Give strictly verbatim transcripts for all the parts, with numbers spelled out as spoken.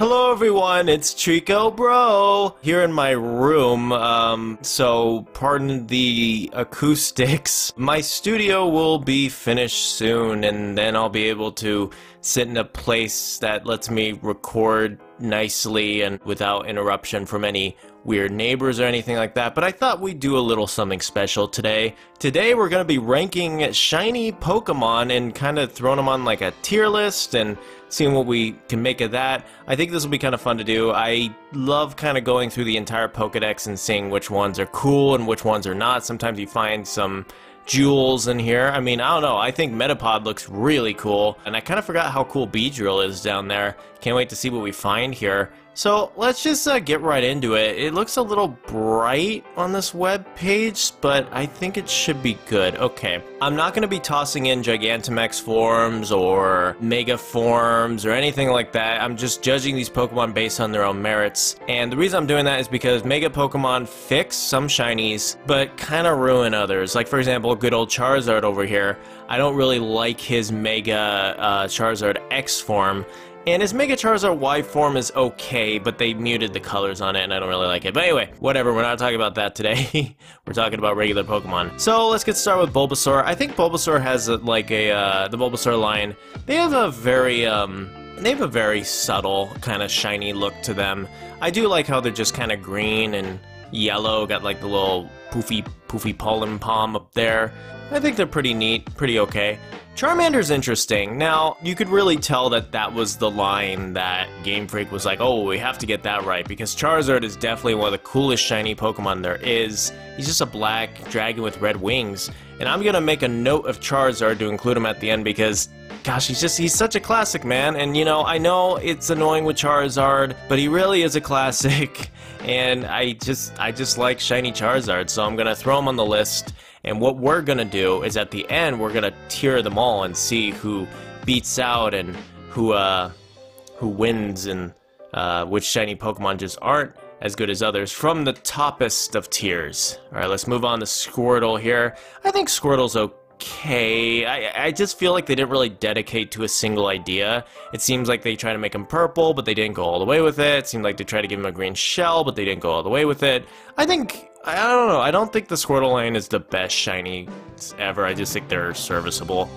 Hello everyone, it's Chico Bro here in my room, um, so pardon the acoustics. My studio will be finished soon, and then I'll be able to sit in a place that lets me record nicely and without interruption from any weird neighbors or anything like that, but I thought we'd do a little something special today. Today we're going to be ranking shiny Pokemon and kind of throwing them on like a tier list and seeing what we can make of that. I think this will be kind of fun to do. I love kind of going through the entire Pokedex and seeing which ones are cool and which ones are not. Sometimes you find some jewels in here. I mean, I don't know, I think Metapod looks really cool, and I kind of forgot how cool Beedrill is down there. Can't wait to see what we find here. So let's just uh, get right into it. It looks a little bright on this web page, but I think it should be good. Okay, I'm not going to be tossing in Gigantamax forms or Mega forms or anything like that. I'm just judging these Pokemon based on their own merits, and the reason I'm doing that is because Mega Pokemon fix some shinies, but kind of ruin others. Like for example, good old Charizard over here. I don't really like his Mega uh, Charizard X form. And his Mega Charizard Y form is okay, but they muted the colors on it and I don't really like it. But anyway, whatever, we're not talking about that today. We're talking about regular Pokemon. So let's get started with Bulbasaur. I think Bulbasaur has a, like a, uh, the Bulbasaur line, they have a very, um, they have a very subtle kind of shiny look to them. I do like how they're just kind of green and yellow, got like the little poofy, poofy pollen palm up there. I think they're pretty neat, pretty okay. Charmander's interesting. Now, you could really tell that that was the line that Game Freak was like, oh, we have to get that right, because Charizard is definitely one of the coolest shiny Pokemon there is. He's just a black dragon with red wings, and I'm gonna make a note of Charizard to include him at the end because, gosh, he's just, he's such a classic, man. And you know, I know it's annoying with Charizard, but he really is a classic, and I just, I just like shiny Charizard, so I'm gonna throw him on the list. And what we're gonna do is at the end we're gonna tier them all and see who beats out and who uh, who wins and uh, which shiny Pokemon just aren't as good as others from the toppest of tiers. All right, let's move on to Squirtle here. I think Squirtle's okay. I I just feel like they didn't really dedicate to a single idea. It seems like they tried to make him purple, but they didn't go all the way with it. It seemed like they tried to give him a green shell, but they didn't go all the way with it. I think. I don't know, I don't think the Squirtle line is the best shiny ever, I just think they're serviceable.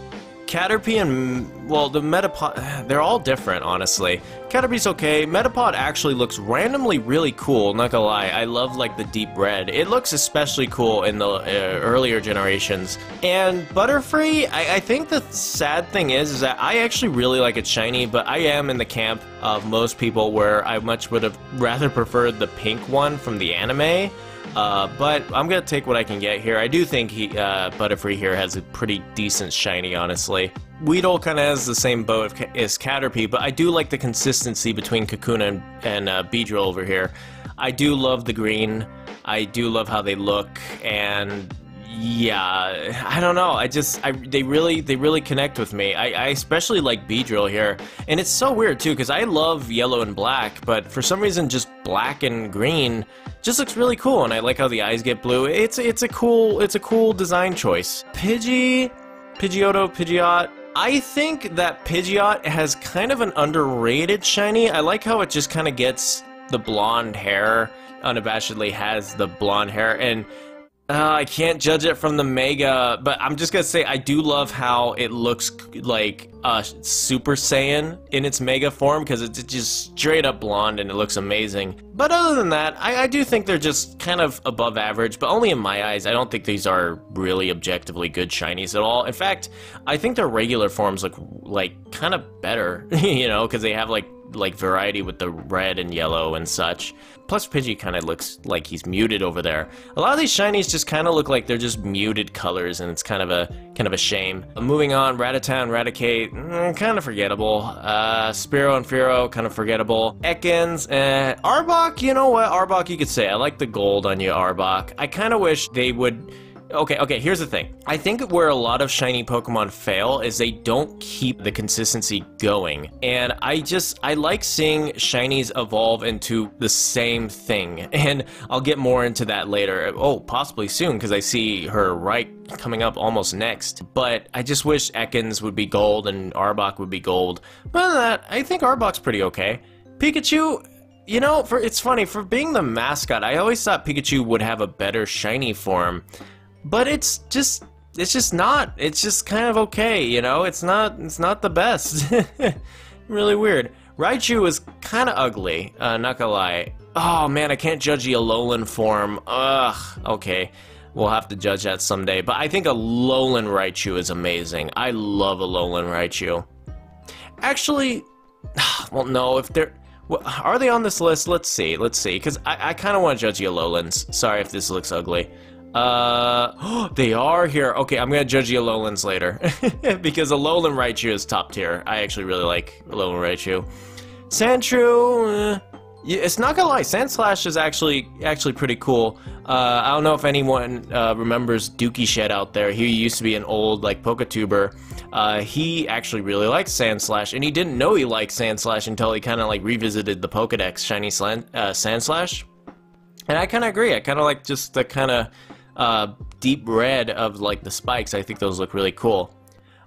Caterpie and, well, the Metapod, they're all different, honestly. Caterpie's okay, Metapod actually looks randomly really cool, not gonna lie, I love, like, the deep red. It looks especially cool in the uh, earlier generations. And Butterfree, I, I think the sad thing is, is that I actually really like its shiny, but I am in the camp of most people where I much would have rather preferred the pink one from the anime. Uh, but I'm gonna take what I can get here. I do think he, uh, Butterfree here has a pretty decent shiny, honestly. Weedle kind of has the same boat as Caterpie, but I do like the consistency between Kakuna and, and uh, Beedrill over here. I do love the green. I do love how they look, and yeah, I don't know. I just, I, they really, they really connect with me. I, I especially like Beedrill here, and it's so weird too, because I love yellow and black, but for some reason, just black and green just looks really cool, and I like how the eyes get blue. It's, it's a cool, it's a cool design choice. Pidgey, Pidgeotto, Pidgeot. I think that Pidgeot has kind of an underrated shiny. I like how it just kind of gets the blonde hair, unabashedly has the blonde hair, and Uh, I can't judge it from the Mega, but I'm just gonna say I do love how it looks like uh, Super Saiyan in its Mega form, because it's just straight up blonde and it looks amazing. But other than that, I, I do think they're just kind of above average, but only in my eyes. I don't think these are really objectively good shinies at all. In fact, I think their regular forms look like kind of better, you know, because they have like like variety with the red and yellow and such. Plus Pidgey kind of looks like he's muted over there. A lot of these shinies just kind of look like they're just muted colors, and it's kind of a kind of a shame. Moving on, Rattata and Raticate, mm, kind of forgettable. Uh, Spearow and Fearow, kind of forgettable. Ekans and Arbok, you know what? Arbok, you could say. I like the gold on you, Arbok. I kind of wish they would. Okay, okay, here's the thing. I think where a lot of shiny Pokemon fail is they don't keep the consistency going. And I just, I like seeing shinies evolve into the same thing. And I'll get more into that later. Oh, possibly soon, because I see her right coming up almost next. But I just wish Ekans would be gold and Arbok would be gold. But other than that, I think Arbok's pretty okay. Pikachu, you know, for it's funny, for being the mascot, I always thought Pikachu would have a better shiny form, but it's just, it's just not. It's just kind of okay, you know? It's not, it's not the best. Really weird. Raichu is kind of ugly, uh, not gonna lie. Oh man, I can't judge the Alolan form. Ugh, okay. We'll have to judge that someday, but I think Alolan Raichu is amazing. I love Alolan Raichu. Actually, well, no, if they're... Well, are they on this list? Let's see, let's see, because I, I kind of want to judge the Alolans. Sorry if this looks ugly. Uh, oh, they are here. Okay, I'm going to judge the Alolans later, because Alolan Raichu is top tier. I actually really like Alolan Raichu. Sandshrew... Uh... It's not gonna lie, Sandslash is actually actually pretty cool. Uh, I don't know if anyone uh, remembers Dookie Shed out there. He used to be an old like PokeTuber. Uh, he actually really liked Sandslash, and he didn't know he liked Sandslash until he kind of like revisited the Pokedex Shiny Sand, uh, Sandslash. And I kind of agree. I kind of like just the kind of uh, deep red of like the spikes. I think those look really cool.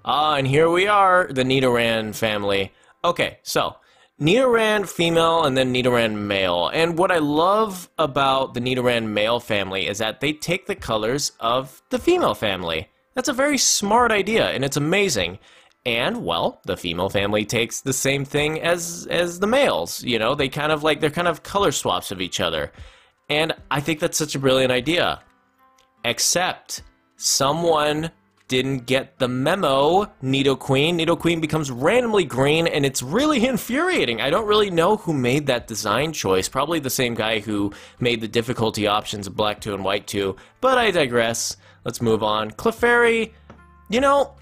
Ah, uh, and here we are, the Nidoran family. Okay, so. Nidoran female and then Nidoran male, and what I love about the Nidoran male family is that they take the colors of the female family. That's a very smart idea, and it's amazing. And well, the female family takes the same thing as as the males. You know, they kind of like they're kind of color swaps of each other, and I think that's such a brilliant idea. Except someone didn't get the memo. Nidoqueen. Nidoqueen becomes randomly green, and it's really infuriating. I don't really know who made that design choice. Probably the same guy who made the difficulty options of Black two and White two, but I digress. Let's move on. Clefairy, you know,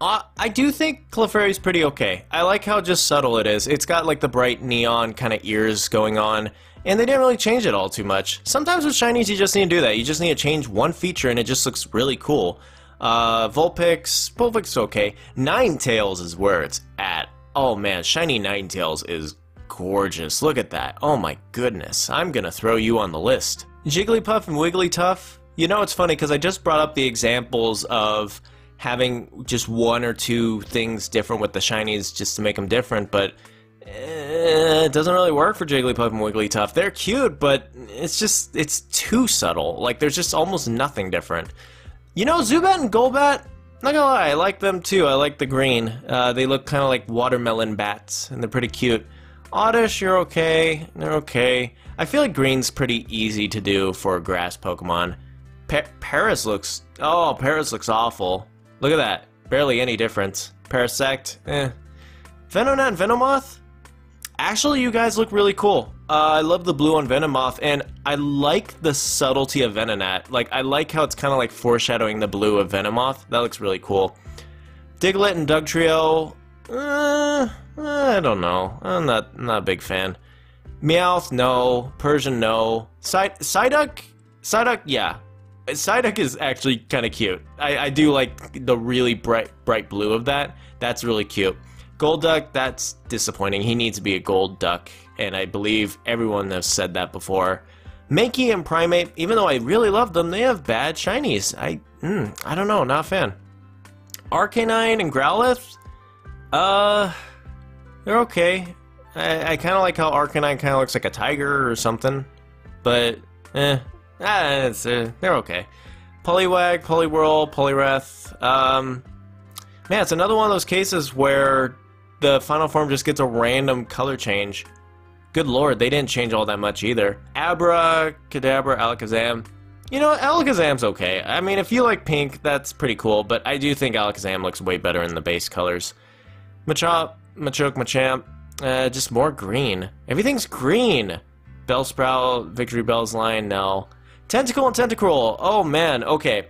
uh, I do think Clefairy's pretty okay. I like how just subtle it is. It's got like the bright neon kind of ears going on, and they didn't really change it all too much. Sometimes with shinies you just need to do that. You just need to change one feature and it just looks really cool. Uh, Vulpix, Vulpix is okay. Ninetales is where it's at. Oh man, shiny Ninetales is gorgeous. Look at that. Oh my goodness. I'm gonna throw you on the list. Jigglypuff and Wigglytuff. You know, it's funny because I just brought up the examples of having just one or two things different with the shinies just to make them different, but eh, it doesn't really work for Jigglypuff and Wigglytuff. They're cute, but it's just, it's too subtle. Like, there's just almost nothing different. You know, Zubat and Golbat, not gonna lie, I like them too. I like the green. Uh, they look kind of like watermelon bats, and they're pretty cute. Oddish, you're okay. They're okay. I feel like green's pretty easy to do for a grass Pokemon. Pa Paris looks... Oh, Paris looks awful. Look at that. Barely any difference. Parasect, eh. Venonat and Venomoth? Actually, you guys look really cool. Uh, I love the blue on Venomoth, and I like the subtlety of Venonat. Like, I like how it's kind of like foreshadowing the blue of Venomoth. That looks really cool. Diglett and Dugtrio, uh, I don't know. I'm not, I'm not a big fan. Meowth, no. Persian, no. Psy- Psyduck? Psyduck, yeah. Psyduck is actually kind of cute. I, I do like the really bright, bright blue of that. That's really cute. Golduck, that's disappointing. He needs to be a gold duck, and I believe everyone has said that before. Mankey and Primate, even though I really love them, they have bad shinies. I mm, I don't know, not a fan. Arcanine and Growlithe, uh, they're okay. I, I kind of like how Arcanine kind of looks like a tiger or something, but eh, ah, it's, uh, they're okay. Poliwag, Poliwhirl, Poliwrath, um, man, it's another one of those cases where the final form just gets a random color change. Good lord, they didn't change all that much either. Abracadabra, Alakazam. You know, Alakazam's okay. I mean, if you like pink, that's pretty cool, but I do think Alakazam looks way better in the base colors. Machop, Machoke, Machamp, uh, just more green. Everything's green. Bellsprout, Victory Bell's line, no. Tentacle and Tentacruel, oh man, okay.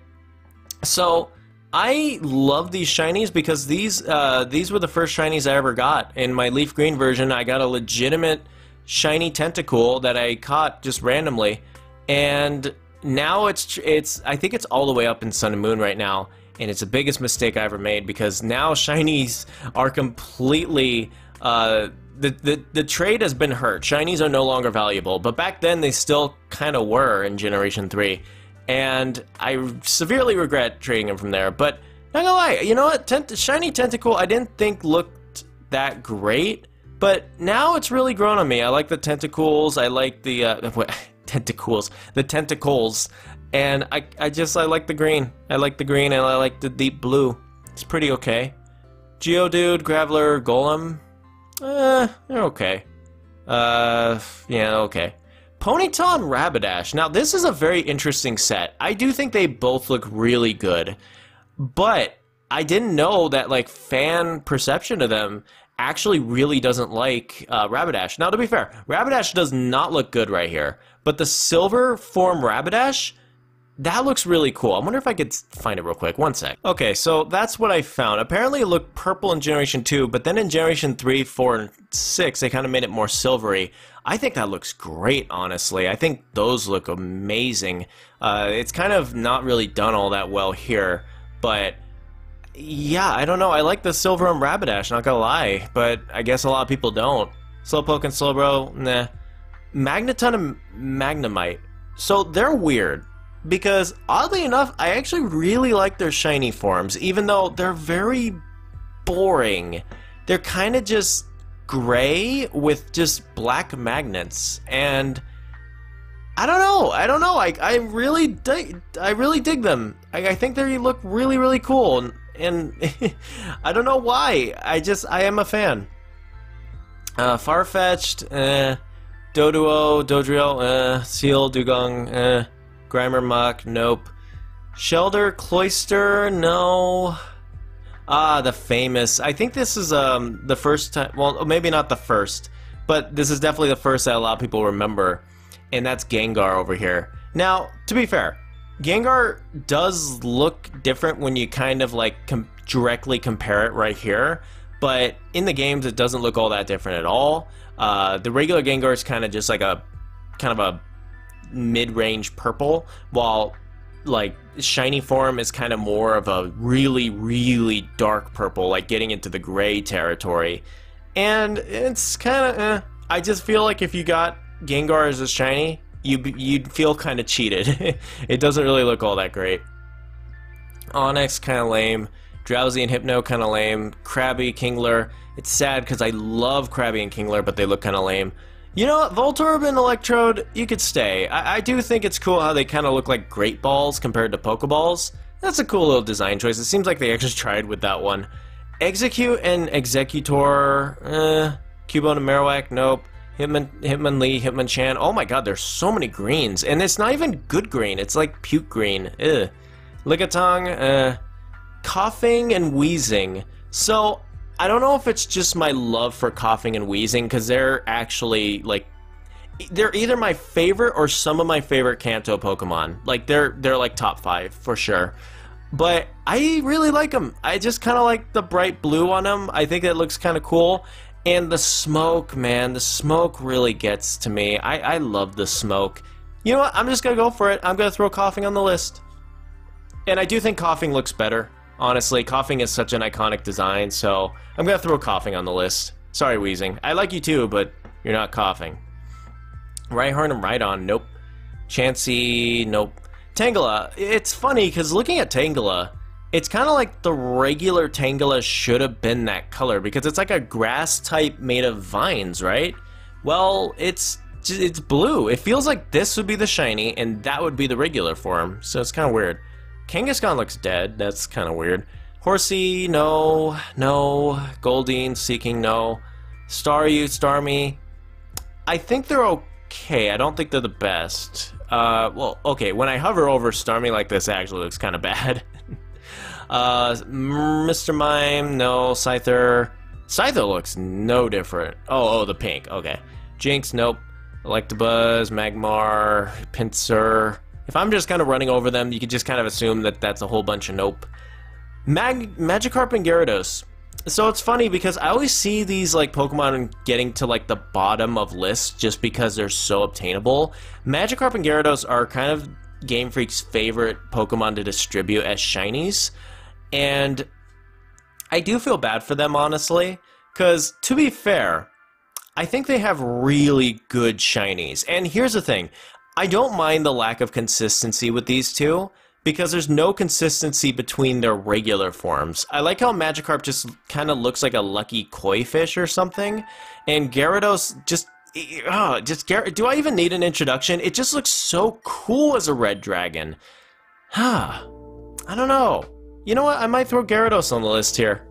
So, I love these shinies because these uh, these were the first shinies I ever got. In my Leaf Green version, I got a legitimate shiny Tentacool that I caught just randomly, and now it's it's I think it's all the way up in Sun and Moon right now, and it's the biggest mistake I ever made because now shinies are completely uh, the the the trade has been hurt. Shinies are no longer valuable, but back then they still kind of were in Generation three. And I severely regret trading him from there, but not gonna lie, you know what? Tent Shiny Tentacool I didn't think looked that great, But now it's really grown on me. I like the tentacles. I like the uh, what, tentacles, the tentacles, and I I just I like the green. I like the green, and I like the deep blue. It's pretty okay. Geodude, Graveler, Golem, uh, they're okay. Uh, yeah, okay. Ponyta and Rapidash. Now this is a very interesting set. I do think they both look really good, but I didn't know that like fan perception of them actually really doesn't like uh, Rapidash. Now to be fair, Rapidash does not look good right here, but the silver form Rapidash, that looks really cool. I wonder if I could find it real quick. One sec. Okay, so that's what I found. Apparently it looked purple in Generation two, but then in Generation three, four, and six, they kind of made it more silvery. I think that looks great, honestly. I think those look amazing. Uh, it's kind of not really done all that well here, but yeah, I don't know. I like the silver and Rapidash, not gonna lie, but I guess a lot of people don't. Slowpoke and Slowbro, nah. Magneton and Magnemite. So they're weird, because oddly enough, I actually really like their shiny forms, even though they're very boring. They're kind of just gray with just black magnets, and I don't know. I don't know. I I really dig. I really dig them. I, I think they look really really cool, and, and I don't know why. I just I am a fan. Uh, Farfetch'd, uh, Doduo, Dodrio, uh, Seal, Dugong, uh, Grimer, Muck, nope. Shellder, Cloyster, no. Ah, the famous. I think this is um the first time. Well, maybe not the first, but this is definitely the first that a lot of people remember. And that's Gengar over here. Now, to be fair, Gengar does look different when you kind of like com directly compare it right here, but in the games it doesn't look all that different at all. Uh, the regular Gengar is kind of just like a kind of a mid-range purple, while like shiny form is kind of more of a really really dark purple, like getting into the gray territory. And it's kind of eh. I just feel like if you got Gengar is a shiny, you, you'd feel kind of cheated. It doesn't really look all that great. Onix, kind of lame. Drowsy and Hypno, kind of lame. Krabby, Kingler. It's sad because I love Krabby and Kingler, but they look kind of lame. You know what? Voltorb and Electrode, you could stay. I, I do think it's cool how they kind of look like Great Balls compared to Pokeballs. That's a cool little design choice. It seems like they actually tried with that one. Execute and Executor. Eh. Cubone and Marowak, nope. Hitmon, Hitmonlee, Hitmonchan. Oh my god, there's so many greens. And it's not even good green, it's like puke green. Ugh. Lickitung, uh, coughing and wheezing. So, I don't know if it's just my love for coughing and wheezing, because they're actually, like, they're either my favorite or some of my favorite Kanto Pokemon. Like, they're, they're like top five, for sure. But I really like them. I just kind of like the bright blue on them. I think it looks kind of cool. And the smoke, man, the smoke really gets to me. I, I love the smoke. You know what, I'm just gonna go for it. I'm gonna throw coughing on the list. And I do think coughing looks better, honestly. Coughing is such an iconic design, so I'm gonna throw coughing on the list. Sorry, wheezing. I like you too, but you're not coughing. Rhyhorn and Rhydon, nope. Chansey, nope. Tangela, it's funny, because looking at Tangela, it's kind of like the regular Tangela should have been that color, because it's like a grass type made of vines, right? Well, it's it's blue. It feels like this would be the shiny, and that would be the regular form, so it's kind of weird. Kangaskhan looks dead. That's kind of weird. Horsey, no, no. Goldeen, Seeking, no. Staryu, Starmie. I think they're okay. I don't think they're the best. Uh, well, okay, when I hover over Starmie like this, it actually looks kind of bad. Uh, Mister Mime, no. Scyther, Scyther looks no different. Oh, oh, the pink, okay. Jinx, nope. Electabuzz, Magmar, Pinsir. If I'm just kind of running over them, you could just kind of assume that that's a whole bunch of nope. Mag Magikarp and Gyarados. So it's funny because I always see these like Pokemon getting to like the bottom of lists just because they're so obtainable. Magikarp and Gyarados are kind of Game Freak's favorite Pokemon to distribute as shinies. And I do feel bad for them, honestly, because to be fair, I think they have really good shinies. And here's the thing, I don't mind the lack of consistency with these two, because there's no consistency between their regular forms. I like how Magikarp just kind of looks like a lucky koi fish or something, and Gyarados just... Uh, just Gyar- do I even need an introduction? It just looks so cool as a red dragon. Huh. I don't know. You know what? I might throw Gyarados on the list here.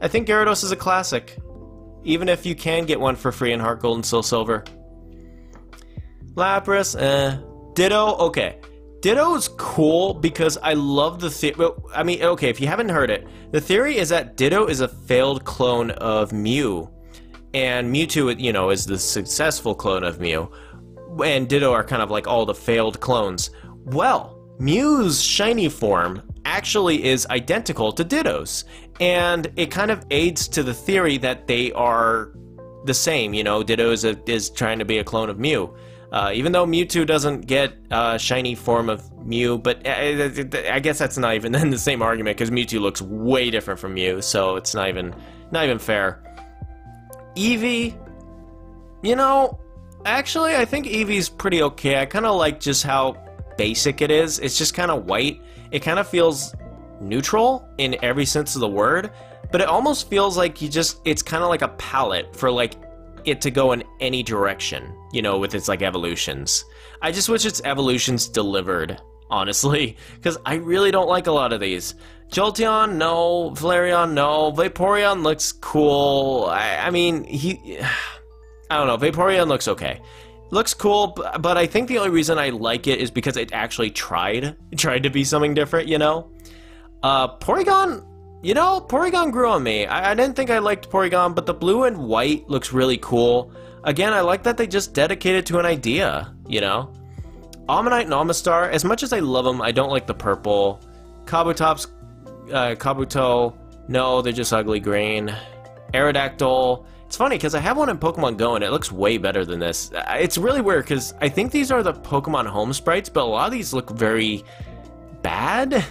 I think Gyarados is a classic, even if you can get one for free in Heart Gold and Soul Silver. Lapras, eh. Ditto, okay. Ditto's cool because I love the theory. I mean, okay, if you haven't heard it, the theory is that Ditto is a failed clone of Mew, and Mewtwo, you know, is the successful clone of Mew, and Ditto are kind of like all the failed clones. Well, Mew's shiny form actually is identical to Ditto's, and it kind of aids to the theory that they are the same. You know, Ditto is, a, is trying to be a clone of Mew. Uh, even though Mewtwo doesn't get a uh, shiny form of Mew, but I, I guess that's not even the same argument, because Mewtwo looks way different from Mew, so it's not even, not even fair. Eevee, you know, actually I think Eevee's pretty okay. I kind of like just how basic it is. It's just kind of white. It kind of feels neutral in every sense of the word, but it almost feels like you just, it's kind of like a palette for like it to go in any direction, you know, with its like evolutions. I just wish its evolutions delivered, honestly, because I really don't like a lot of these. Jolteon, no. Flareon, no. Vaporeon looks cool. I, I mean, he, I don't know. Vaporeon looks okay. Looks cool, but I think the only reason I like it is because it actually tried, tried to be something different, you know? Uh, Porygon, you know, Porygon grew on me. I, I didn't think I liked Porygon, but the blue and white looks really cool. Again, I like that they just dedicated to an idea, you know? Omanyte and Omastar, as much as I love them, I don't like the purple. Kabutops, uh, Kabuto, no, they're just ugly green. Aerodactyl. It's funny, because I have one in Pokemon Go, and it looks way better than this. It's really weird, because I think these are the Pokemon home sprites, but a lot of these look very bad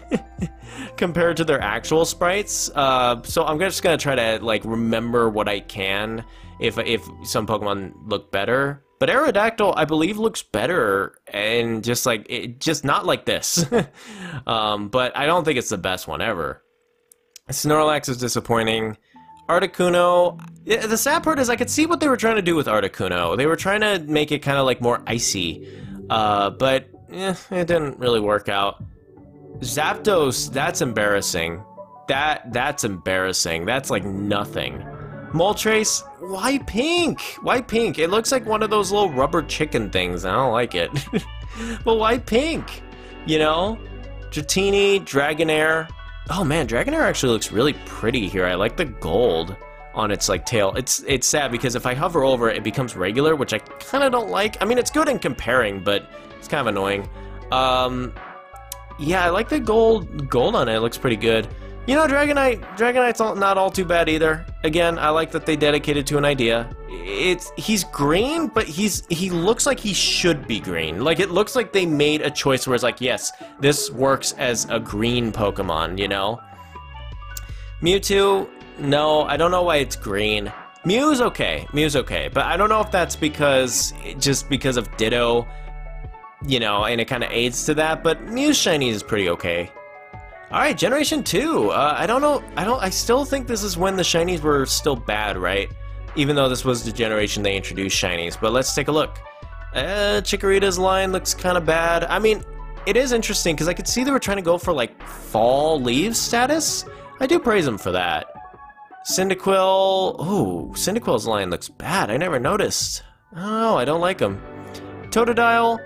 compared to their actual sprites. Uh, so I'm just going to try to, like, remember what I can if, if some Pokemon look better. But Aerodactyl, I believe, looks better, and just, like, it, just not like this. um, but I don't think it's the best one ever. Snorlax is disappointing. Articuno, the sad part is I could see what they were trying to do with Articuno. They were trying to make it kind of like more icy, uh, but eh, it didn't really work out. Zapdos, that's embarrassing. That, that's embarrassing. That's like nothing. Moltres, why pink? Why pink? It looks like one of those little rubber chicken things. I don't like it. But why pink? You know? Dratini, Dragonair. Oh man, Dragonair actually looks really pretty here. I like the gold on its like tail. It's it's sad because if I hover over it, it becomes regular, which I kind of don't like. I mean, it's good in comparing, but it's kind of annoying. Um, yeah, I like the gold gold on it. It looks pretty good. You know, Dragonite, Dragonite's all, not all too bad either. Again, I like that they dedicated to an idea. It's he's green, but he's he looks like he should be green. Like, it looks like they made a choice where it's like, yes, this works as a green Pokemon, you know? Mewtwo, no, I don't know why it's green. Mew's okay, Mew's okay, but I don't know if that's because, just because of Ditto, you know, and it kind of aids to that, but Mew's shiny is pretty okay. Alright, Generation two, uh, I don't know, I don't, I still think this is when the shinies were still bad, right? Even though this was the generation they introduced shinies, but let's take a look. Uh, Chikorita's line looks kind of bad. I mean, it is interesting, because I could see they were trying to go for, like, fall leaves status. I do praise them for that. Cyndaquil, ooh, Cyndaquil's line looks bad, I never noticed. Oh, I don't like them. Totodile,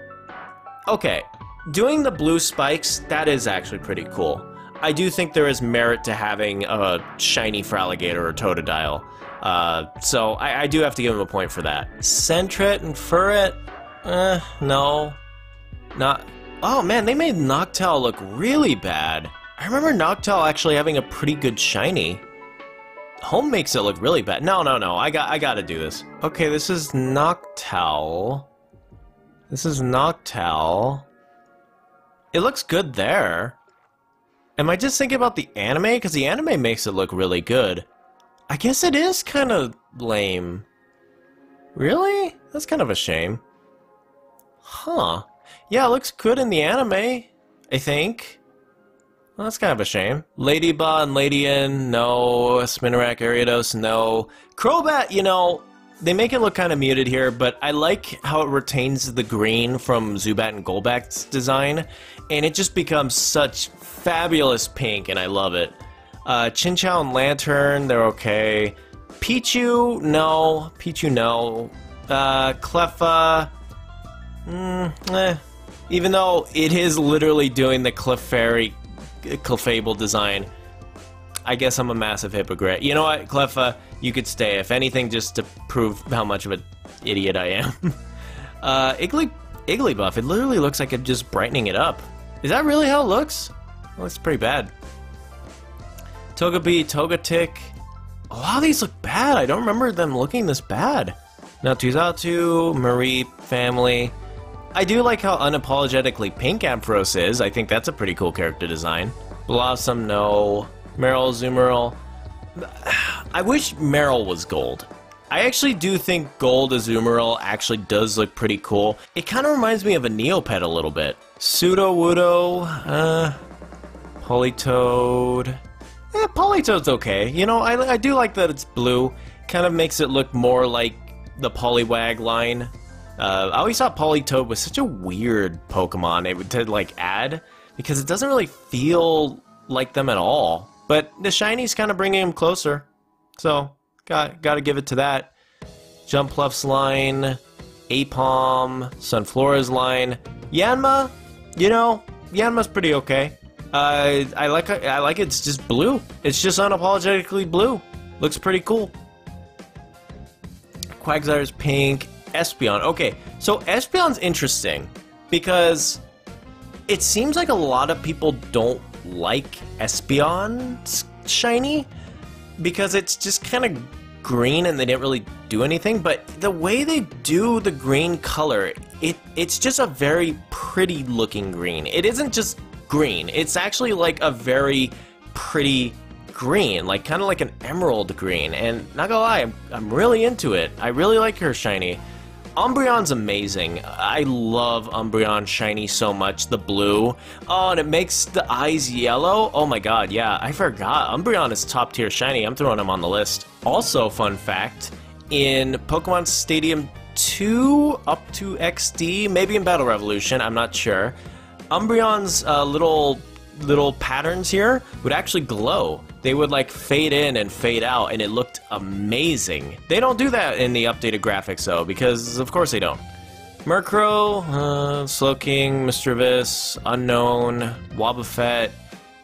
okay. Doing the blue spikes, that is actually pretty cool. I do think there is merit to having a shiny Fraligator or Totodile. Uh, so I, I do have to give him a point for that. Sentret and Furret? Eh, no. Not. Oh man, they made Noctowl look really bad. I remember Noctowl actually having a pretty good shiny. Home makes it look really bad. No, no, no, I got, I gotta do this. Okay, this is Noctowl. This is Noctowl. It looks good there. Am I just thinking about the anime? Because the anime makes it look really good. I guess it is kind of lame. Really? That's kind of a shame. Huh. Yeah, it looks good in the anime, I think. Well, that's kind of a shame. Ladyba and Ladyin, no. Spinarak, Ariados, no. Crobat, you know, they make it look kind of muted here, but I like how it retains the green from Zubat and Golbat's design, and it just becomes such fabulous pink, and I love it. Uh, Chinchou and Lantern, they're okay. Pichu, no. Pichu, no. Uh, Cleffa, mm, eh. Even though it is literally doing the Clefairy Clefable design. I guess I'm a massive hypocrite. You know what, Cleffa, you could stay, if anything, just to prove how much of an idiot I am. uh, Iggly, Igglybuff, it literally looks like it's just brightening it up. Is that really how it looks? Well, it's pretty bad. Togepi, Togetic. A lot of these look bad. I don't remember them looking this bad. Natuzatu, Marie, Family. I do like how unapologetically pink Ampharos is. I think that's a pretty cool character design. Blossom, no. Meryl, Azumarill. I wish Meryl was gold. I actually do think gold Azumarill actually does look pretty cool. It kind of reminds me of a Neopet a little bit. Sudowoodo, uh, Politoed. Eh, Politoed's okay. You know, I, I do like that it's blue. Kind of makes it look more like the Poliwag line. Uh, I always thought Politoed was such a weird Pokemon it would to, like, add, because it doesn't really feel like them at all. But the Shiny's kind of bringing him closer, so got, gotta give it to that. Jumpluff's line, Apom, Sunflora's line, Yanma, you know, Yanma's pretty okay. Uh, I like I like it's just blue. It's just unapologetically blue. Looks pretty cool. Quagsire's pink. Espeon. Okay, so Espeon's interesting because it seems like a lot of people don't like Espeon's shiny because it's just kind of green and they didn't really do anything, but the way they do the green color, it it's just a very pretty looking green. It isn't just green, it's actually like a very pretty green, like kind of like an emerald green, and not gonna lie, I'm, I'm really into it. I really like her shiny. Umbreon's amazing. I love Umbreon's shiny so much, the blue. Oh, and it makes the eyes yellow. Oh my god, yeah, I forgot. Umbreon is top tier shiny. I'm throwing him on the list. Also, fun fact, in Pokemon Stadium two, up to X D, maybe in Battle Revolution, I'm not sure, Umbreon's uh, little, little patterns here would actually glow. They would like fade in and fade out, and it looked amazing. They don't do that in the updated graphics though, because of course they don't. Murkrow, uh, Slowking, Misdreavus, Unknown, Wobbuffet,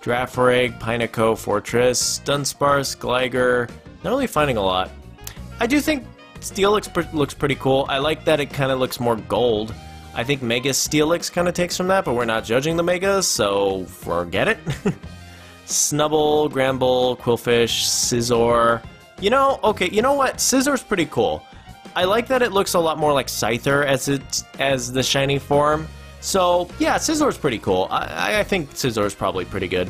Girafarig, Pineco, Fortress, Dunsparce, Gligar. Not really finding a lot. I do think Steelix pr looks pretty cool. I like that it kind of looks more gold. I think Mega Steelix kind of takes from that, but we're not judging the Megas, so forget it. Snubbull, Gramble, Quillfish, Scizor. You know, okay, you know what? Scizor's pretty cool. I like that it looks a lot more like Scyther as it's as the shiny form. So yeah, Scizor's pretty cool. I I think Scizor's probably pretty good.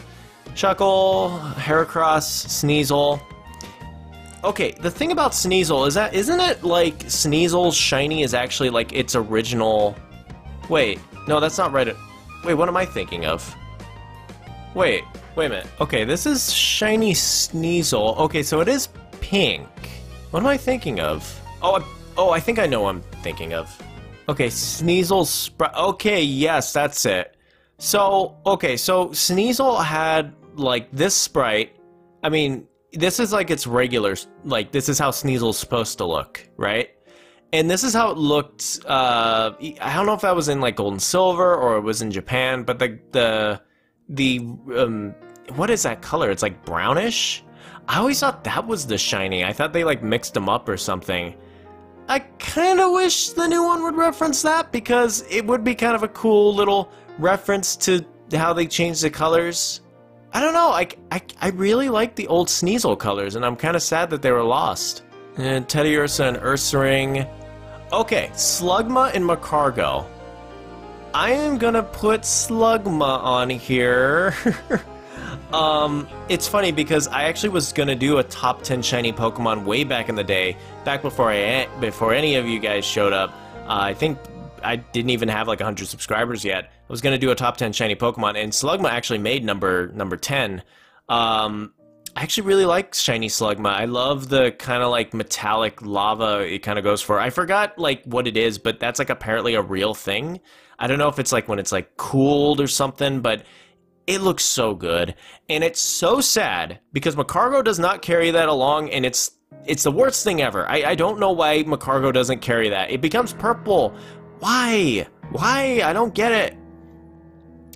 Shuckle, Heracross, Sneasel. Okay, the thing about Sneasel is that isn't it like Sneasel's shiny is actually like its original. Wait, no, that's not right. Wait, what am I thinking of? Wait. Wait a minute. Okay, this is shiny Sneasel. Okay, so it is pink. What am I thinking of? Oh, I, oh, I think I know what I'm thinking of. Okay, Sneasel's Spr- Okay, yes, that's it. So, okay, so Sneasel had, like, this sprite. I mean, this is, like, its regular, like, this is how Sneasel's supposed to look, right? And this is how it looked, uh, I don't know if that was in, like, Gold and Silver or it was in Japan, but the, the, the, um... what is that color? It's like brownish? I always thought that was the shiny. I thought they like mixed them up or something. I kind of wish the new one would reference that because it would be kind of a cool little reference to how they changed the colors. I don't know. I, I, I really like the old Sneasel colors and I'm kind of sad that they were lost. And Teddy Ursa and Ursaring. Okay, Slugma and Macargo. I am gonna put Slugma on here. Um, it's funny because I actually was gonna do a top ten shiny Pokemon way back in the day, back before I before any of you guys showed up. Uh, I think I didn't even have like one hundred subscribers yet. I was going to do a top ten shiny Pokemon, and Slugma actually made number number ten. Um, I actually really like shiny Slugma. I love the kind of like metallic lava it kind of goes for. I forgot like what it is, but that's like apparently a real thing. I don't know if it's like when it's like cooled or something, but it looks so good. And it's so sad because Magcargo does not carry that along, and it's it's the worst thing ever. I, I don't know why Magcargo doesn't carry that. It becomes purple. Why? Why? I don't get it.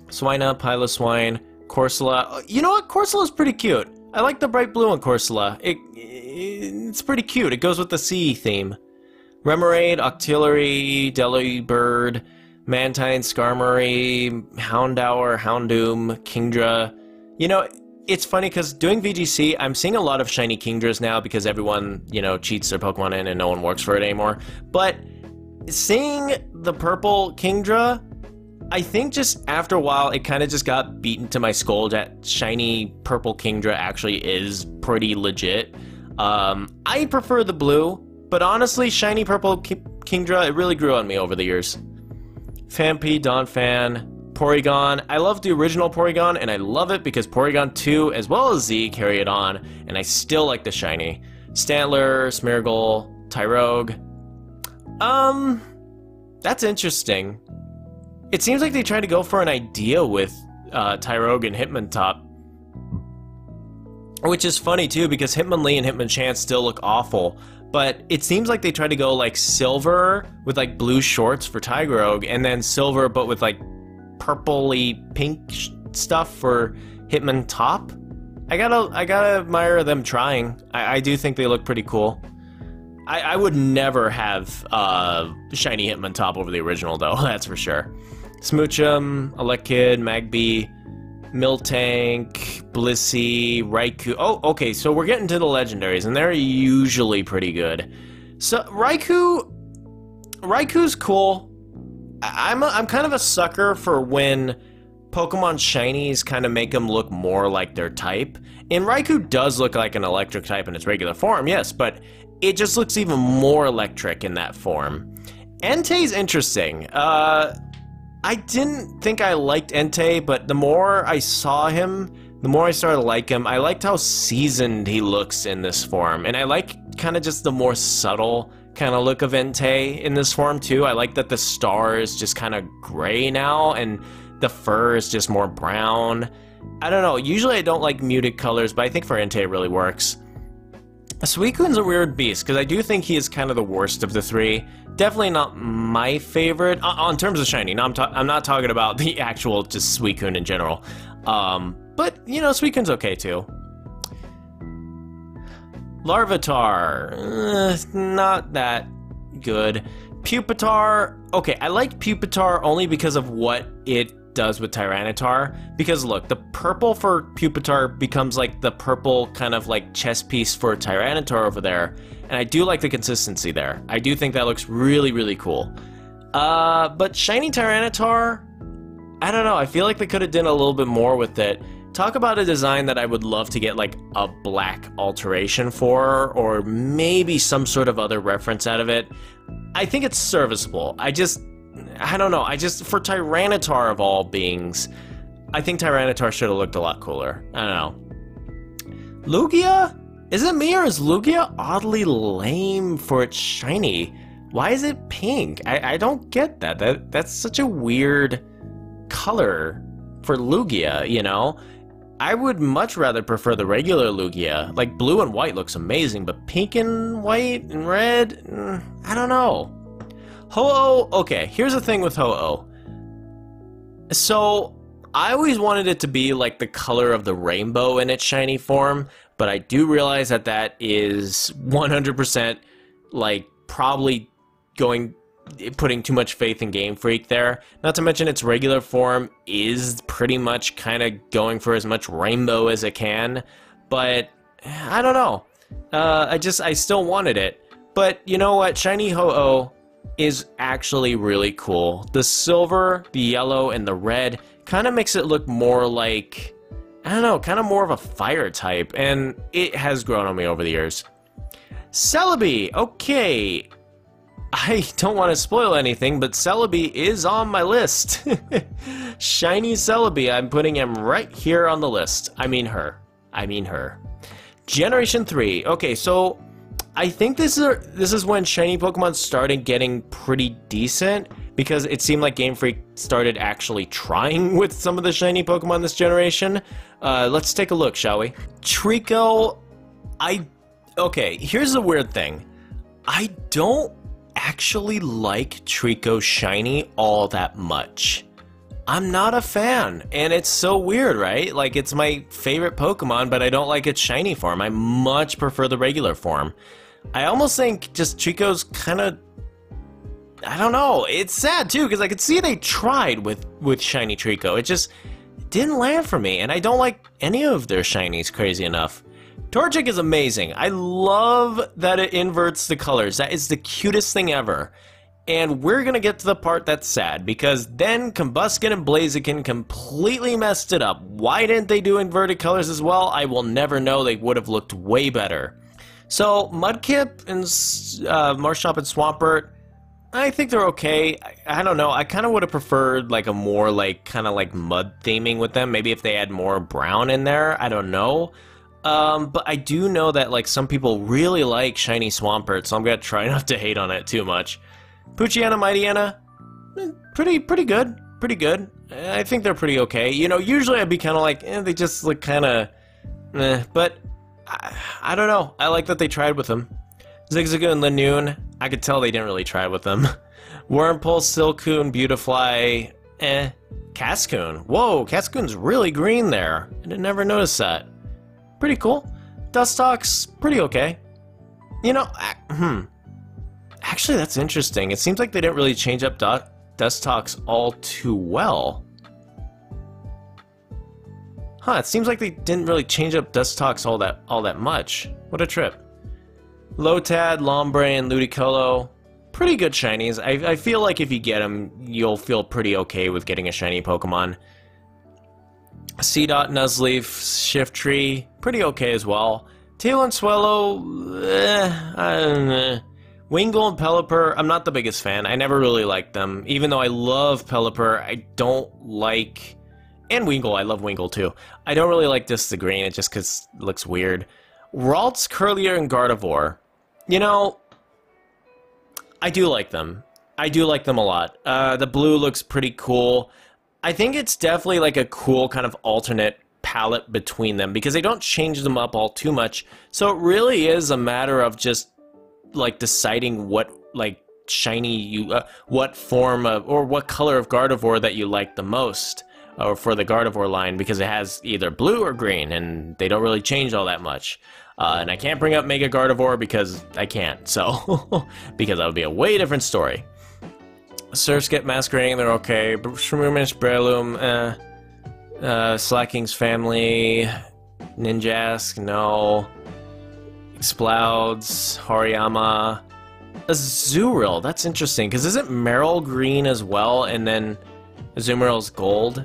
Swinub, Piloswine, Corsola. You know what? Corsola's pretty cute. I like the bright blue on Corsola. It, it's pretty cute. It goes with the sea theme. Remoraid, Octillery, Delibird, Mantine, Skarmory, Houndour, Houndoom, Kingdra. You know, it's funny because doing V G C, I'm seeing a lot of shiny Kingdras now because everyone, you know, cheats their Pokemon in and no one works for it anymore. But seeing the purple Kingdra, I think just after a while, it kind of just got beaten to my skull that shiny purple Kingdra actually is pretty legit. Um, I prefer the blue, but honestly, shiny purple Ki Kingdra, it really grew on me over the years. Fampi, Donphan, Porygon. I love the original Porygon, and I love it because Porygon two as well as Z carry it on, and I still like the shiny. Stantler, Smeargle, Tyrogue. Um, that's interesting. It seems like they tried to go for an idea with uh, Tyrogue and Hitmontop, which is funny too because Hitmonlee and Hitmonchan still look awful. But it seems like they tried to go like silver with like blue shorts for Tyrogue, and then silver but with like purpley pink sh stuff for Hitmontop. I gotta, I gotta admire them trying. I, I do think they look pretty cool. I, I would never have uh, shiny Hitmontop over the original though, that's for sure. Smoochum, Elekid, Magby, Miltank, Blissey, Raikou. Oh, okay, so we're getting to the legendaries, and they're usually pretty good. So, Raikou... Raikou's cool. I I'm, a, I'm kind of a sucker for when Pokemon shinies kind of make them look more like their type. And Raikou does look like an electric type in its regular form, yes, but it just looks even more electric in that form. Entei's interesting. Uh... I didn't think I liked Entei, but the more I saw him, the more I started to like him. I liked how seasoned he looks in this form, and I like kind of just the more subtle kind of look of Entei in this form too. I like that the star is just kind of gray now, and the fur is just more brown. I don't know, usually I don't like muted colors, but I think for Entei it really works. Suicune's a weird beast, because I do think he is kind of the worst of the three. Definitely not my favorite, uh, in terms of shiny. No, I'm, I'm not talking about the actual, just Suicune in general. Um, but, you know, Suicune's okay, too. Larvitar, eh, not that good. Pupitar, okay, I like Pupitar only because of what it does with Tyranitar, because look, the purple for Pupitar becomes like the purple kind of like chess piece for Tyranitar over there, and I do like the consistency there. I do think that looks really, really cool. Uh, but shiny Tyranitar, I don't know, I feel like they could have done a little bit more with it. Talk about a design that I would love to get like a black alteration for, or maybe some sort of other reference out of it. I think it's serviceable. I just I don't know, I just, for Tyranitar of all beings, I think Tyranitar should have looked a lot cooler. I don't know. Lugia? Is it me, or is Lugia oddly lame for its shiny? Why is it pink? I, I don't get that. that. That's such a weird color for Lugia, you know? I would much rather prefer the regular Lugia. Like, blue and white looks amazing, but pink and white and red? I don't know. Ho-Oh, okay, here's the thing with Ho-Oh. So, I always wanted it to be like the color of the rainbow in its shiny form, but I do realize that that is one hundred percent like probably going, putting too much faith in Game Freak there. Not to mention its regular form is pretty much kind of going for as much rainbow as it can, but I don't know. Uh, I just, I still wanted it. But you know what, shiny Ho-Oh is actually really cool. The silver, the yellow, and the red kind of makes it look more like, I don't know, kind of more of a fire type, and it has grown on me over the years. Celebi, okay. I don't want to spoil anything, but Celebi is on my list. Shiny Celebi, I'm putting him right here on the list. I mean her. I mean her. Generation three. Okay, so I think this is this is when shiny Pokemon started getting pretty decent, because it seemed like Game Freak started actually trying with some of the shiny Pokemon this generation. Uh, let's take a look, shall we? Treecko, I... Okay, here's the weird thing. I don't actually like Treecko shiny all that much. I'm not a fan, and it's so weird, right? Like, it's my favorite Pokemon, but I don't like its shiny form. I much prefer the regular form. I almost think just Treecko's kind of... I don't know. It's sad, too, because I could see they tried with, with shiny Treecko. It just didn't land for me, and I don't like any of their shinies, crazy enough. Torchic is amazing. I love that it inverts the colors. That is the cutest thing ever. And we're going to get to the part that's sad, because then Combuskin and Blaziken completely messed it up. Why didn't they do inverted colors as well? I will never know. They would have looked way better. So Mudkip and uh, Marshop and Swampert, I think they're okay. I, I don't know. I kind of would have preferred like a more like kind of like mud theming with them. Maybe if they had more brown in there. I don't know. Um, but I do know that like some people really like shiny Swampert, so I'm going to try not to hate on it too much. Poochyena, Mightyena, pretty, pretty good, pretty good. I think they're pretty okay. You know, usually I'd be kind of like, eh, they just look kind of, eh, but I, I don't know. I like that they tried with them. Zigzagoon and Lanoon, I could tell they didn't really try with them. Wurmple, Silcoon, Beautifly, eh. Cascoon, whoa, Cascoon's really green there. I never noticed that. Pretty cool. Dustox, pretty okay. You know, I, hmm. Actually, that's interesting. It seems like they didn't really change up Dustox all too well. Huh, it seems like they didn't really change up Dustox all that all that much. What a trip. Lotad, Lombre, and Ludicolo. Pretty good shinies. I, I feel like if you get them, you'll feel pretty okay with getting a shiny Pokemon. Seedot, Nuzleaf, Shiftry. Pretty okay as well. Tailenswallow, eh, I don't know. Wingull and Pelipper, I'm not the biggest fan. I never really liked them. Even though I love Pelipper, I don't like... And Wingull, I love Wingull too. I don't really like this, the green, it just cause it looks weird. Ralts, Curlier, and Gardevoir. You know, I do like them. I do like them a lot. Uh, the blue looks pretty cool. I think it's definitely like a cool kind of alternate palette between them, because they don't change them up all too much. So it really is a matter of just like deciding what like shiny you uh, what form of or what color of Gardevoir that you like the most, or uh, for the Gardevoir line, because it has either blue or green and they don't really change all that much. Uh, and I can't bring up Mega Gardevoir because I can't, so because that would be a way different story. Surskit, Masquerading, they're okay. Shroomish, Breloom, uh, uh, Slacking's Family, Ninjask, no. Splouts, Hariyama, Azurill, that's interesting, because isn't Meryl green as well, and then Azurill's gold?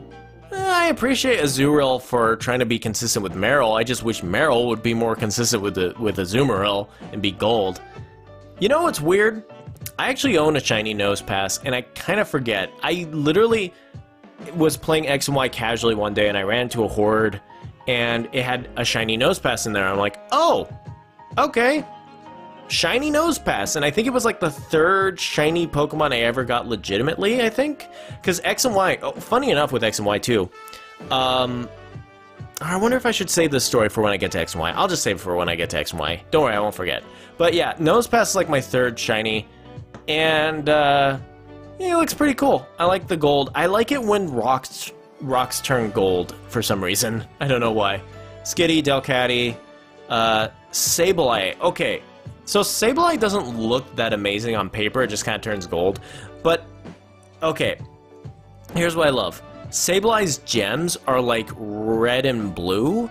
Eh, I appreciate Azurill for trying to be consistent with Meryl, I just wish Meryl would be more consistent with, the, with Azurill and be gold. You know what's weird? I actually own a shiny Nosepass, and I kind of forget. I literally was playing X and Y casually one day, and I ran into a horde, and it had a shiny Nosepass in there, and I'm like, oh! Okay, shiny Nosepass, and I think it was like the third shiny Pokemon I ever got legitimately, I think, because X and Y, oh, funny enough with X and Y too, um, I wonder if I should save this story for when I get to X and Y. I'll just save it for when I get to X and Y, don't worry, I won't forget. But yeah, Nosepass is like my third shiny, and uh, it looks pretty cool. I like the gold. I like it when rocks, rocks turn gold for some reason, I don't know why. Skitty, Delcatty, uh... Sableye, okay, so Sableye doesn't look that amazing on paper, it just kind of turns gold, but, okay, here's what I love. Sableye's gems are like red and blue,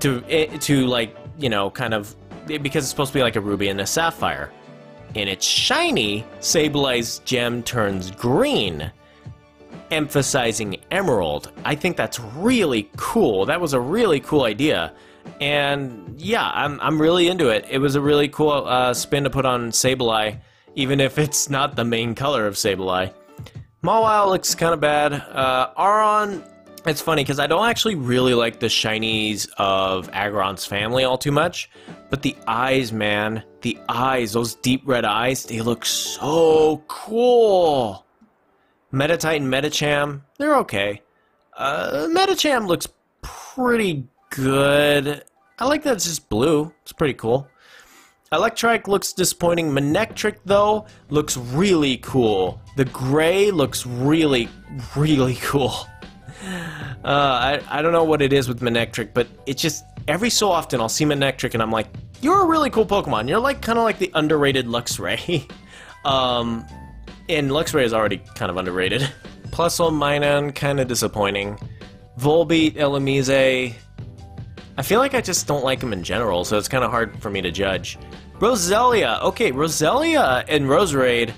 to, to like, you know, kind of, because it's supposed to be like a ruby and a sapphire. And it's shiny, Sableye's gem turns green, emphasizing emerald. I think that's really cool, that was a really cool idea. And yeah, I'm, I'm really into it. It was a really cool uh, spin to put on Sableye, even if it's not the main color of Sableye. Mawile looks kind of bad. Uh, Auron, it's funny because I don't actually really like the shinies of Aggron's family all too much, but the eyes, man, the eyes, those deep red eyes, they look so cool. Meditite and Medicham, they're okay. Uh, Medicham looks pretty good. I like that it's just blue. It's pretty cool. Electrike looks disappointing. Manectric, though, looks really cool. The gray looks really, really cool. Uh, I, I don't know what it is with Manectric, but it's just every so often I'll see Manectric and I'm like, you're a really cool Pokemon. You're like kind of like the underrated Luxray. um, and Luxray is already kind of underrated. Plusle, Minun, kind of disappointing. Volbeat, Illumise. I feel like I just don't like him in general, so it's kind of hard for me to judge. Roselia, okay, Roselia and Roserade,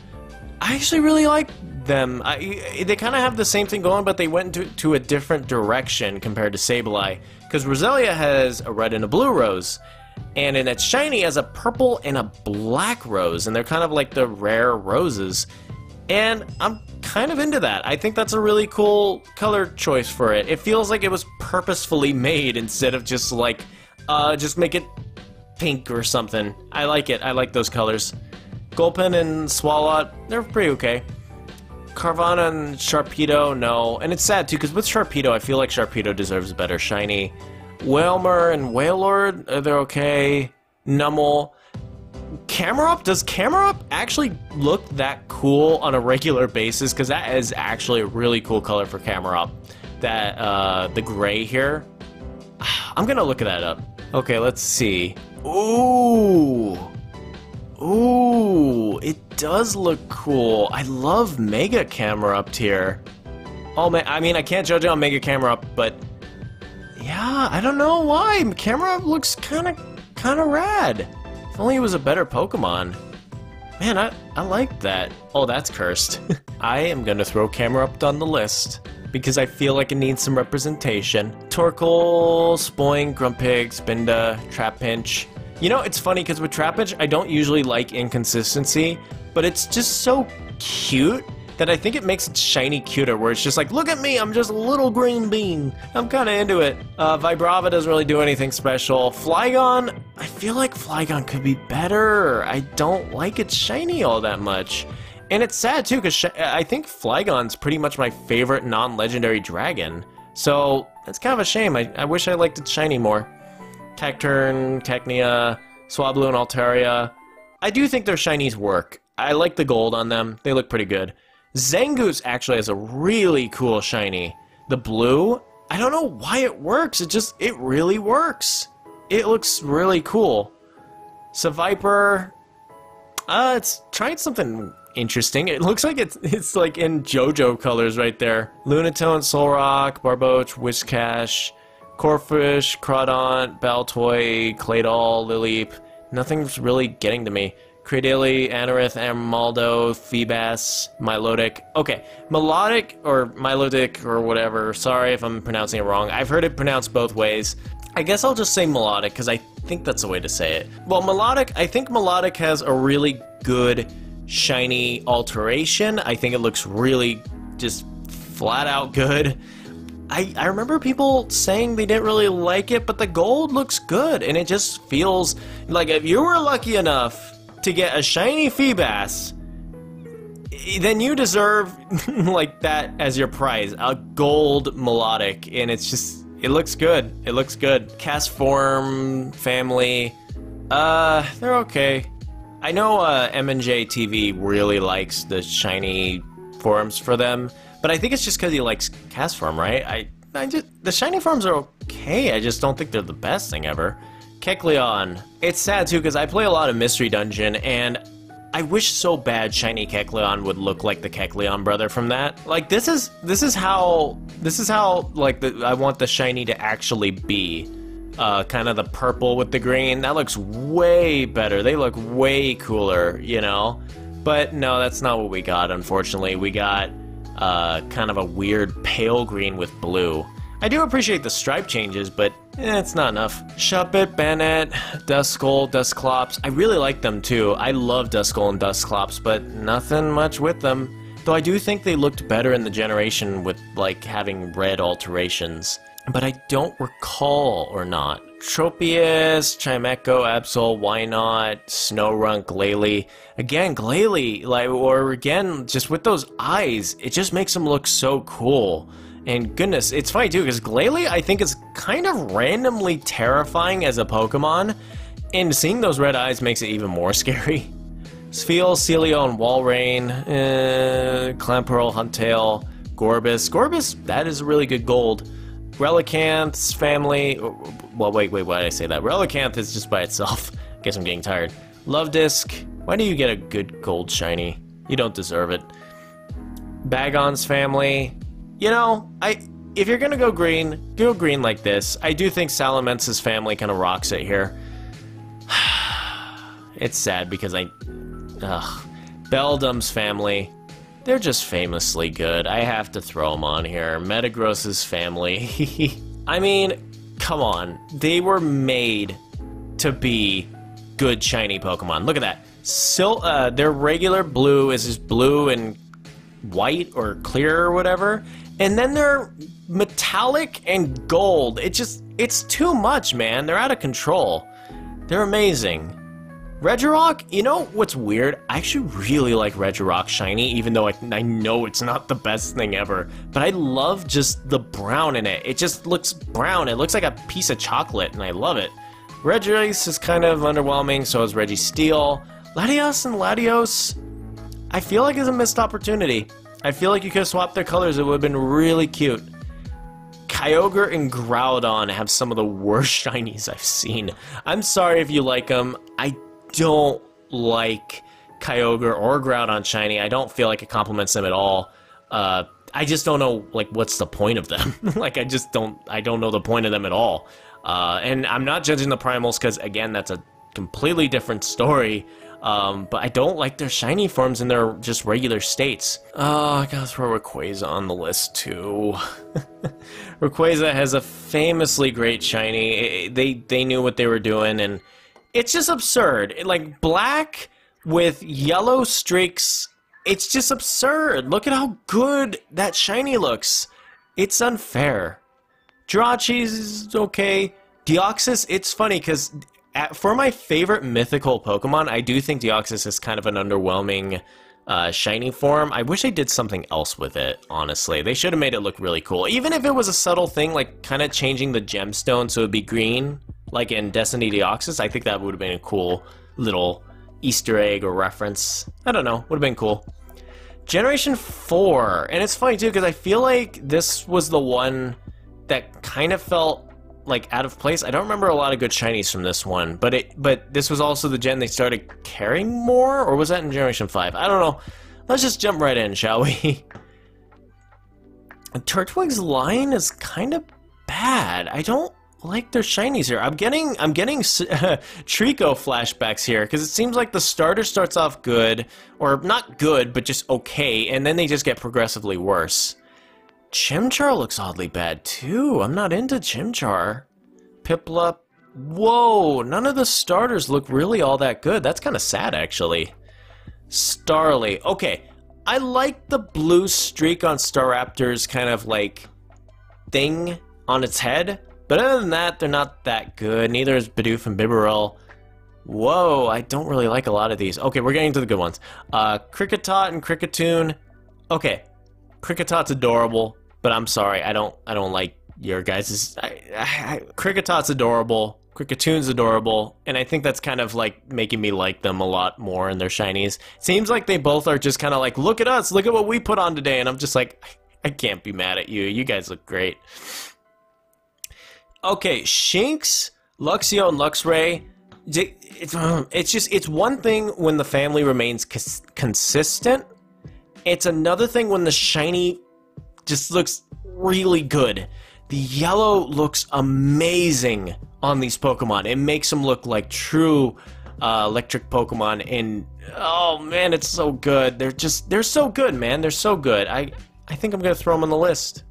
I actually really like them. I, they kind of have the same thing going, but they went to, to a different direction compared to Sableye, because Roselia has a red and a blue rose, and in its shiny has a purple and a black rose, and they're kind of like the rare roses, and I'm kind of into that. I think that's a really cool color choice for it. It feels like it was purposefully made instead of just like, uh, just make it pink or something. I like it. I like those colors. Gulpin and Swalot, they're pretty okay. Carvana and Sharpedo, no. And it's sad too, because with Sharpedo, I feel like Sharpedo deserves a better shiny. Wailmer and Wailord, they're okay. Numel. Camerupt? Does Camerupt actually look that cool on a regular basis? Because that is actually a really cool color for Camerupt. That, uh, the gray here. I'm gonna look that up. Okay, let's see. Ooh! Ooh! It does look cool. I love Mega Camerupt here. Oh man, I mean, I can't judge it on Mega Camerupt, but... yeah, I don't know why. Camerupt looks kinda, kinda rad. If only it was a better Pokemon. Man, I, I like that. Oh, that's cursed. I am gonna throw Camerupt on the list because I feel like it needs some representation. Torkoal, Spoink, Grumpig, Spinda, Trapinch. You know, it's funny because with Trapinch, I don't usually like inconsistency, but it's just so cute that I think it makes it shiny cuter, where it's just like, look at me, I'm just a little green bean. I'm kind of into it. Uh, Vibrava doesn't really do anything special. Flygon, I feel like Flygon could be better. I don't like its shiny all that much. And it's sad too, because I think Flygon's pretty much my favorite non-legendary dragon. So, that's kind of a shame. I, I wish I liked its shiny more. Cacturne, Cacnea, Swablu, and Altaria. I do think their shinies work. I like the gold on them. They look pretty good. Zangoose actually has a really cool shiny. The blue, I don't know why it works. It just, it really works. It looks really cool. Seviper, uh, it's trying something interesting. It looks like it's it's like in JoJo colors right there. Lunatone, Solrock, Barboach, Whiscash, Corphish, Crawdaunt, Baltoy, Claydol, Lilip. Nothing's really getting to me. Credaily, Anorith, Amaldo, Feebas, Milotic. Okay, Melodic or Milotic or whatever. Sorry if I'm pronouncing it wrong. I've heard it pronounced both ways. I guess I'll just say Melodic because I think that's the way to say it. Well, Melodic, I think Melodic has a really good shiny alteration. I think it looks really just flat out good. I, I remember people saying they didn't really like it, but the gold looks good and it just feels like if you were lucky enough to get a shiny Feebas, then you deserve like that as your prize. A gold Melodic, and it's just, it looks good. It looks good. Cast Form family, uh, they're okay. I know uh, M N J T V really likes the shiny forms for them, but I think it's just because he likes Cast Form, right? I, I just the shiny forms are okay. I just don't think they're the best thing ever. Kecleon. It's sad too because I play a lot of Mystery Dungeon and I wish so bad shiny Kecleon would look like the Kecleon brother from that. Like this is this is how this is how like the, I want the shiny to actually be. Uh, kind of the purple with the green. That looks way better. They look way cooler, you know. But no, that's not what we got. Unfortunately, we got uh, kind of a weird pale green with blue. I do appreciate the stripe changes, but eh, it's not enough. Shuppet, Banette, Duskull, Dusclops, I really like them too. I love Duskull and Dusclops, but nothing much with them. Though I do think they looked better in the generation with, like, having red alterations. But I don't recall or not. Tropius, Chimecho, Absol, Why Not, Snowrun, Glalie. Again, Glalie, like, or again, just with those eyes, it just makes them look so cool. And goodness, it's funny too, because Glalie, I think, is kind of randomly terrifying as a Pokemon. And seeing those red eyes makes it even more scary. Spheal, Celio, and Walrein, eh, Clamperl, Huntail, Gorbis. Gorbis, that is a really good gold. Relicanth's family, well wait, wait, why did I say that? Relicanth is just by itself. Guess I'm getting tired. Lovedisk, why do you get a good gold shiny? You don't deserve it. Bagon's family, you know, I if you're gonna go green, go green like this. I do think Salamence's family kind of rocks it here. It's sad because I, ugh. Beldum's family, they're just famously good. I have to throw them on here. Metagross's family. I mean, come on. They were made to be good shiny Pokemon. Look at that. Sil uh, their regular blue is just blue and white or clear or whatever. And then they're metallic and gold. It just, it's too much, man. They're out of control. They're amazing. Regirock, you know what's weird? I actually really like Regirock shiny, even though I, I know it's not the best thing ever. But I love just the brown in it. It just looks brown. It looks like a piece of chocolate, and I love it. Regice is kind of underwhelming, so is Registeel. Latios and Latios, I feel like it's a missed opportunity. I feel like you could have swapped their colors. It would have been really cute. Kyogre and Groudon have some of the worst shinies I've seen. I'm sorry if you like them. I don't like Kyogre or Groudon shiny. I don't feel like it compliments them at all. Uh, I just don't know, like, what's the point of them? Like, I just don't, I don't know the point of them at all. Uh, and I'm not judging the Primals because, again, that's a completely different story. Um, but I don't like their shiny forms in their just regular states. Oh, I gotta throw Rayquaza on the list too. Rayquaza has a famously great shiny. It, they, they knew what they were doing, and it's just absurd. It, like, black with yellow streaks, it's just absurd. Look at how good that shiny looks. It's unfair. Jirachi's is okay. Deoxys, it's funny because At, for my favorite mythical Pokemon, I do think Deoxys is kind of an underwhelming uh, shiny form. I wish they did something else with it, honestly. They should have made it look really cool. Even if it was a subtle thing, like kind of changing the gemstone so it would be green, like in Destiny Deoxys, I think that would have been a cool little Easter egg or reference. I don't know. Would have been cool. Generation four. And it's funny, too, because I feel like this was the one that kind of felt like out of place. I don't remember a lot of good shinies from this one, but it but this was also the gen they started caring more, or was that in generation five? I don't know. Let's just jump right in, shall we? Turtwig's line is kind of bad. I don't like their shinies here. I'm getting I'm getting Treecko flashbacks here because it seems like the starter starts off good, or not good, but just okay, and then they just get progressively worse. Chimchar looks oddly bad, too. I'm not into Chimchar. Piplup. Whoa, none of the starters look really all that good. That's kind of sad, actually. Starly. Okay, I like the blue streak on Staraptor's kind of, like, thing on its head. But other than that, they're not that good. Neither is Bidoof and Bibarel. Whoa, I don't really like a lot of these. Okay, we're getting to the good ones. Uh, Cricketot and Cricketune. Okay, Cricketot's adorable. But I'm sorry, I don't I don't like your guys'. I, I, I, Cricketot's adorable, Cricketoon's adorable, and I think that's kind of like making me like them a lot more in their shinies. Seems like they both are just kind of like, look at us, look at what we put on today, and I'm just like, I can't be mad at you, you guys look great. Okay, Shinx, Luxio, and Luxray, it's, it's just, it's one thing when the family remains cons consistent, it's another thing when the shiny just looks really good. The yellow looks amazing on these Pokemon. It makes them look like true uh, electric Pokemon, and oh man, it's so good. They're just, they're so good, man. They're so good. I, I think I'm gonna throw them on the list.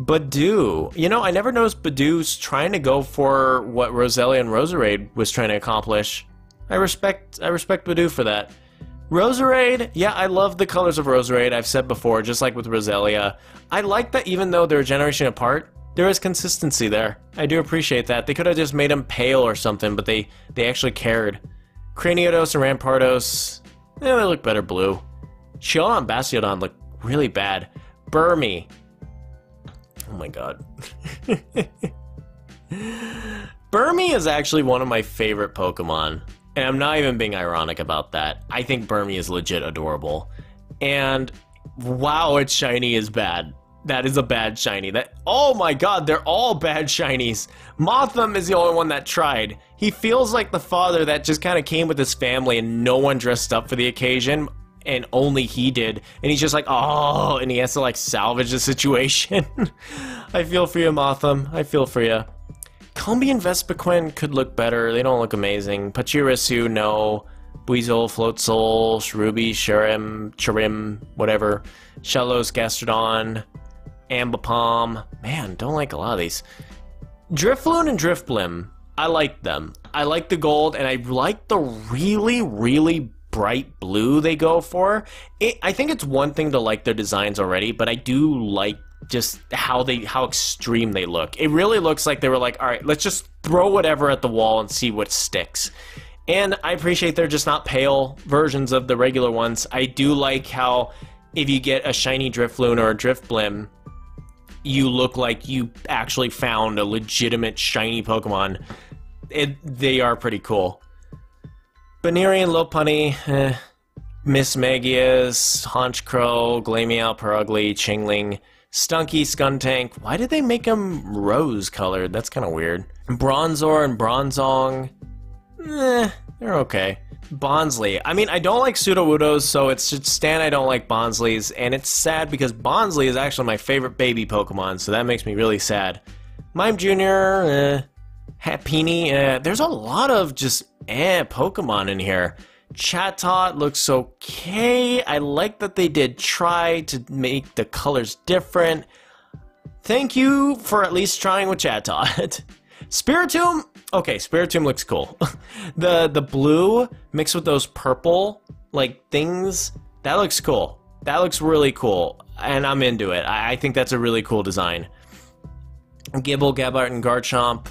Badoo. You know, I never noticed Badoo's trying to go for what Roselia and Roserade was trying to accomplish. I respect I respect Badoo for that. Roserade, yeah, I love the colors of Roserade, I've said before, just like with Roselia. I like that even though they're a generation apart, there is consistency there. I do appreciate that. They could have just made him pale or something, but they, they actually cared. Craniotos and Rampardos, eh, they look better blue. Sheila and Bastiodon look really bad. Burmy. Oh my god. Burmy is actually one of my favorite Pokemon. And I'm not even being ironic about that. I think Burmy is legit adorable. And wow, its shiny is bad. That is a bad shiny. That, oh my god, they're all bad shinies. Motham is the only one that tried. He feels like the father that just kind of came with his family and no one dressed up for the occasion. And only he did. And he's just like, oh, and he has to like salvage the situation. I feel for you, Motham. I feel for you. Combi and Vespiquen could look better. They don't look amazing. Pachirisu, no. Buizel, Floatzel, Cherubi, Shurim, Chirim, whatever. Shellos, Gastrodon, Ambipom. Man, don't like a lot of these. Drifloon and Drifblim, I like them. I like the gold, and I like the really, really bright blue they go for. It, I think it's one thing to like their designs already, but I do like just how they how extreme they look. It really looks like they were like, all right, let's just throw whatever at the wall and see what sticks. And I appreciate they're just not pale versions of the regular ones. I do like how if you get a shiny Drifloon or a Drifblim, you look like you actually found a legitimate shiny Pokemon. It, they are pretty cool. Banerian, Lopunny, eh, Miss Magius, Honchkrow, Glameow, Perugly, Chingling, Stunky, Skuntank. Why did they make him rose-colored? That's kind of weird. Bronzor and Bronzong. Eh, they're okay. Bonsly. I mean, I don't like Sudowoodos, so it's just Stan I don't like Bonsleys, and it's sad because Bonsly is actually my favorite baby Pokemon, so that makes me really sad. Mime Junior, eh. Happini, eh. There's a lot of just eh Pokemon in here. Chatot looks okay. I like that they did try to make the colors different. Thank you for at least trying with Chatot. Spiritomb, okay, Spiritomb looks cool. the the blue mixed with those purple like things, that looks cool. That looks really cool, and I'm into it. I, I think that's a really cool design. Gibble, Gabbart, and Garchomp.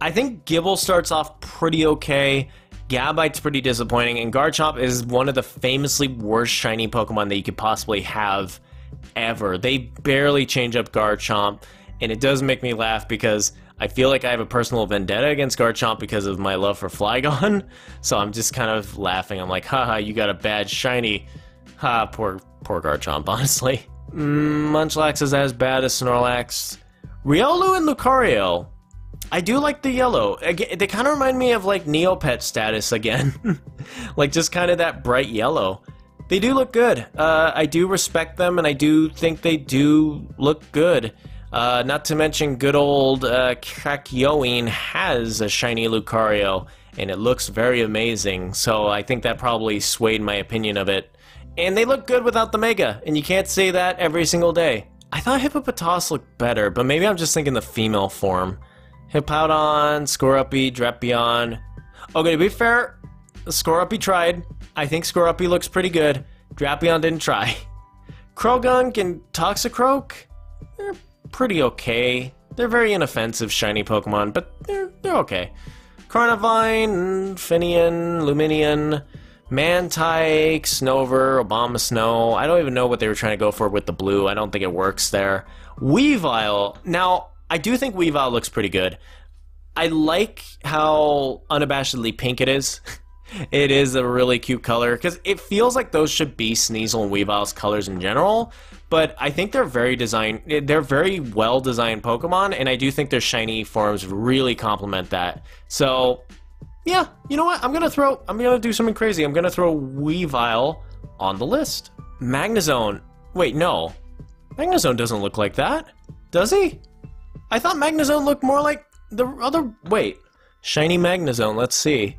I think Gibble starts off pretty okay. Gabite's pretty disappointing, and Garchomp is one of the famously worst shiny Pokemon that you could possibly have ever. They barely change up Garchomp, and it does make me laugh because I feel like I have a personal vendetta against Garchomp because of my love for Flygon, so I'm just kind of laughing. I'm like, haha, you got a bad shiny. Ha, poor, poor Garchomp, honestly. Mm, Munchlax is as bad as Snorlax. Riolu and Lucario. I do like the yellow. They kind of remind me of like Neopet status again. Like just kind of that bright yellow. They do look good. Uh, I do respect them, and I do think they do look good. Uh, not to mention good old uh, Kakyoin has a shiny Lucario, and it looks very amazing. So I think that probably swayed my opinion of it. And they look good without the Mega, and you can't say that every single day. I thought Hippopotas looked better, but maybe I'm just thinking the female form. Hippowdon, Scorupi, Drapion. Okay, to be fair, Scorupi tried. I think Scorupi looks pretty good. Drapion didn't try. Krogunk and Toxicroak? They're pretty okay. They're very inoffensive shiny Pokemon, but they're, they're okay. Carnivine, Finian, Luminion, Mantike, Snover, Obama Snow. I don't even know what they were trying to go for with the blue. I don't think it works there. Weavile. Now, I do think Weavile looks pretty good. I like how unabashedly pink it is. It is a really cute color, because it feels like those should be Sneasel and Weavile's colors in general, but I think they're very design, they're very well-designed Pokemon, and I do think their shiny forms really complement that. So, yeah, you know what? I'm gonna throw, I'm gonna do something crazy. I'm gonna throw Weavile on the list. Magnezone, wait, no. Magnezone doesn't look like that, does he? I thought Magnezone looked more like the other... Wait. Shiny Magnezone, let's see.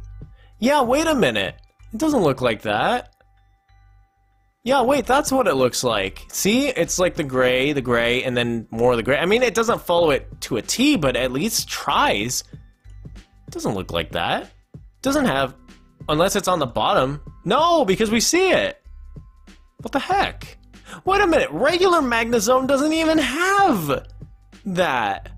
Yeah, wait a minute. It doesn't look like that. Yeah, wait, that's what it looks like. See? It's like the gray, the gray, and then more of the gray. I mean, it doesn't follow it to a T, but at least tries. It doesn't look like that. It doesn't have... Unless it's on the bottom. No, because we see it. What the heck? Wait a minute, regular Magnezone doesn't even have that.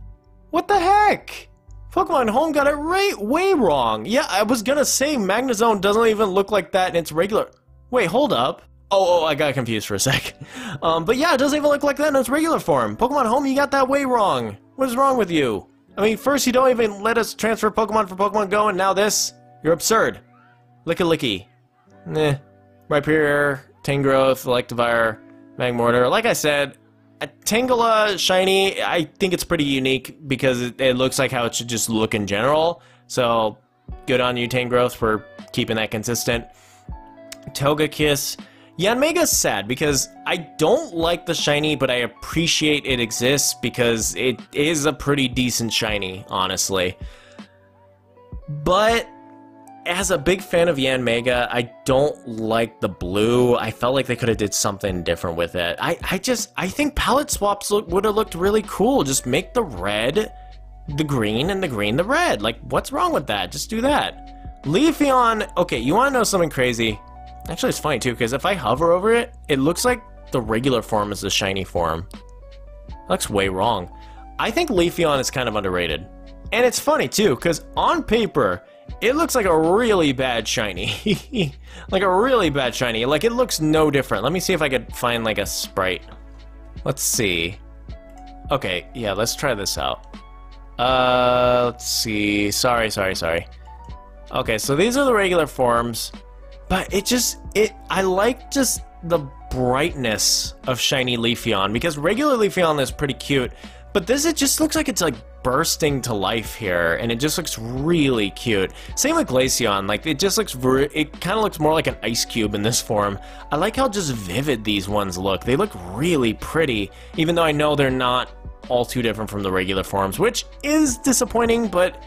What the heck? Pokemon Home got it right way wrong. Yeah, I was gonna say Magnezone doesn't even look like that in its regular... Wait, hold up. Oh, oh, I got confused for a sec. Um, but yeah, it doesn't even look like that in its regular form. Pokemon Home, you got that way wrong. What is wrong with you? I mean, first you don't even let us transfer Pokemon from Pokemon Go, and now this? You're absurd. Lickalicky. Nah. Rhyperior, Tangrowth, Electivire, Magmortar. Like I said, a Tangela shiny, I think it's pretty unique because it, it looks like how it should just look in general. So, good on you, Tangrowth, for keeping that consistent. Togekiss. Yanmega's sad because I don't like the shiny, but I appreciate it exists because it is a pretty decent shiny, honestly. But as a big fan of Yanmega, I don't like the blue. I felt like they could have did something different with it. I, I just, I think palette swaps look, would have looked really cool. Just make the red the green and the green the red. Like, what's wrong with that? Just do that. Leafeon, okay, you want to know something crazy? Actually, it's funny too, because if I hover over it, it looks like the regular form is the shiny form. It looks way wrong. I think Leafeon is kind of underrated. And it's funny too, because on paper, it looks like a really bad shiny. Like a really bad shiny. Like, it looks no different. Let me see if I could find like a sprite. Let's see. Okay, yeah, let's try this out. Uh, let's see. Sorry, sorry, sorry. Okay, so these are the regular forms. But it just, it I like just the brightness of shiny Leafeon, because regular Leafeon is pretty cute, but this, it just looks like it's like bursting to life here, and it just looks really cute. Same with Glaceon, like it just looks, it kind of looks more like an ice cube in this form. I like how just vivid these ones look. They look really pretty, even though I know they're not all too different from the regular forms, which is disappointing, but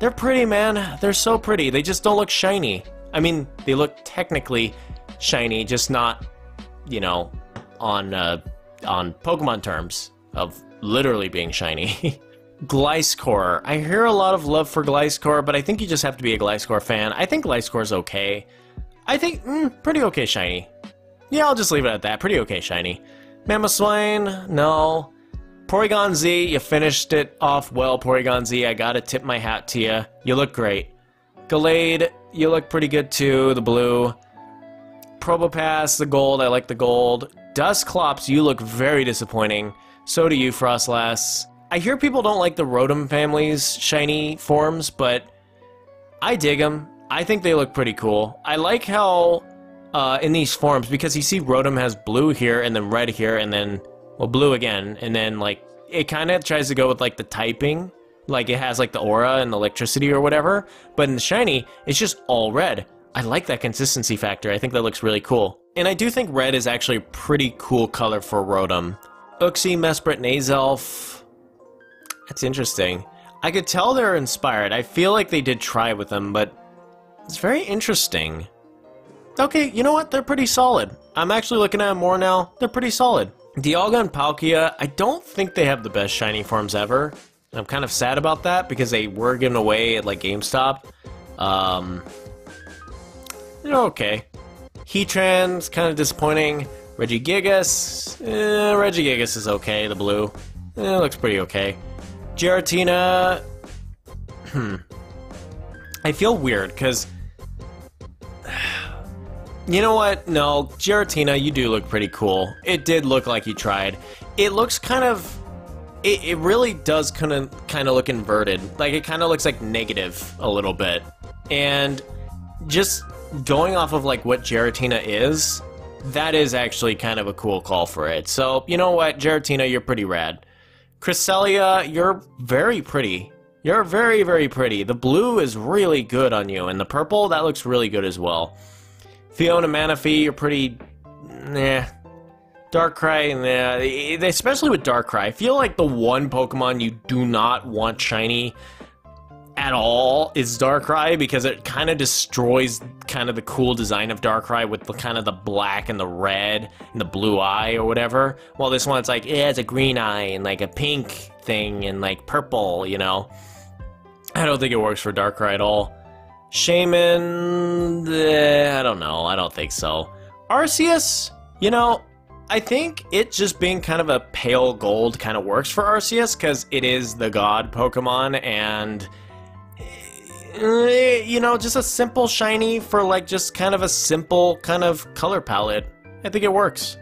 they're pretty, man. They're so pretty. They just don't look shiny. I mean, they look technically shiny, just not, you know, on uh, on Pokemon terms of literally being shiny. Gliscor. I hear a lot of love for Gliscor, but I think you just have to be a Gliscor fan. I think Gliscor's okay. I think, mm, pretty okay shiny. Yeah, I'll just leave it at that. Pretty okay shiny. Mamoswine, no. Porygon Z, you finished it off well, Porygon Z. I gotta tip my hat to you. You look great. Gallade, you look pretty good too, the blue. Probopass, the gold, I like the gold. Dusclops, you look very disappointing. So do you, Frostlass. I hear people don't like the Rotom family's shiny forms, but I dig them. I think they look pretty cool. I like how, uh, in these forms, because you see Rotom has blue here, and then red here, and then, well, blue again, and then, like, it kind of tries to go with, like, the typing. Like, it has, like, the aura and the electricity or whatever. But in the shiny, it's just all red. I like that consistency factor. I think that looks really cool. And I do think red is actually a pretty cool color for Rotom. Uxie, Mesprit, and Azelf. That's interesting. I could tell they're inspired. I feel like they did try with them, but it's very interesting. Okay, you know what? They're pretty solid. I'm actually looking at them more now. They're pretty solid. Dialga and Palkia, I don't think they have the best shiny forms ever. I'm kind of sad about that because they were given away at like GameStop. Um, they're okay. Heatran's kind of disappointing. Regigigas, eh, Regigigas is okay. The blue, eh, it looks pretty okay. Giratina, hmm. I feel weird because you know what? No, Giratina, you do look pretty cool. It did look like you tried. It looks kind of. It, it really does kind of kind of look inverted. Like, it kind of looks like negative a little bit. And just going off of, like, what Giratina is, that is actually kind of a cool call for it. So, you know what? Giratina, you're pretty rad. Cresselia, you're very pretty. You're very, very pretty. The blue is really good on you. And the purple, that looks really good as well. Fiona Manaphy, you're pretty... Nah. Darkrai, especially with Darkrai, I feel like the one Pokemon you do not want shiny at all is Darkrai, because it kind of destroys kind of the cool design of Darkrai with the kind of the black and the red and the blue eye or whatever. Well, this one, it's like, it has a green eye and like a pink thing and like purple, you know. I don't think it works for Darkrai at all. Shaman, eh, I don't know. I don't think so. Arceus, you know, I think it just being kind of a pale gold kind of works for Arceus, because it is the god Pokemon, and, you know, just a simple shiny for, like, just kind of a simple kind of color palette. I think it works.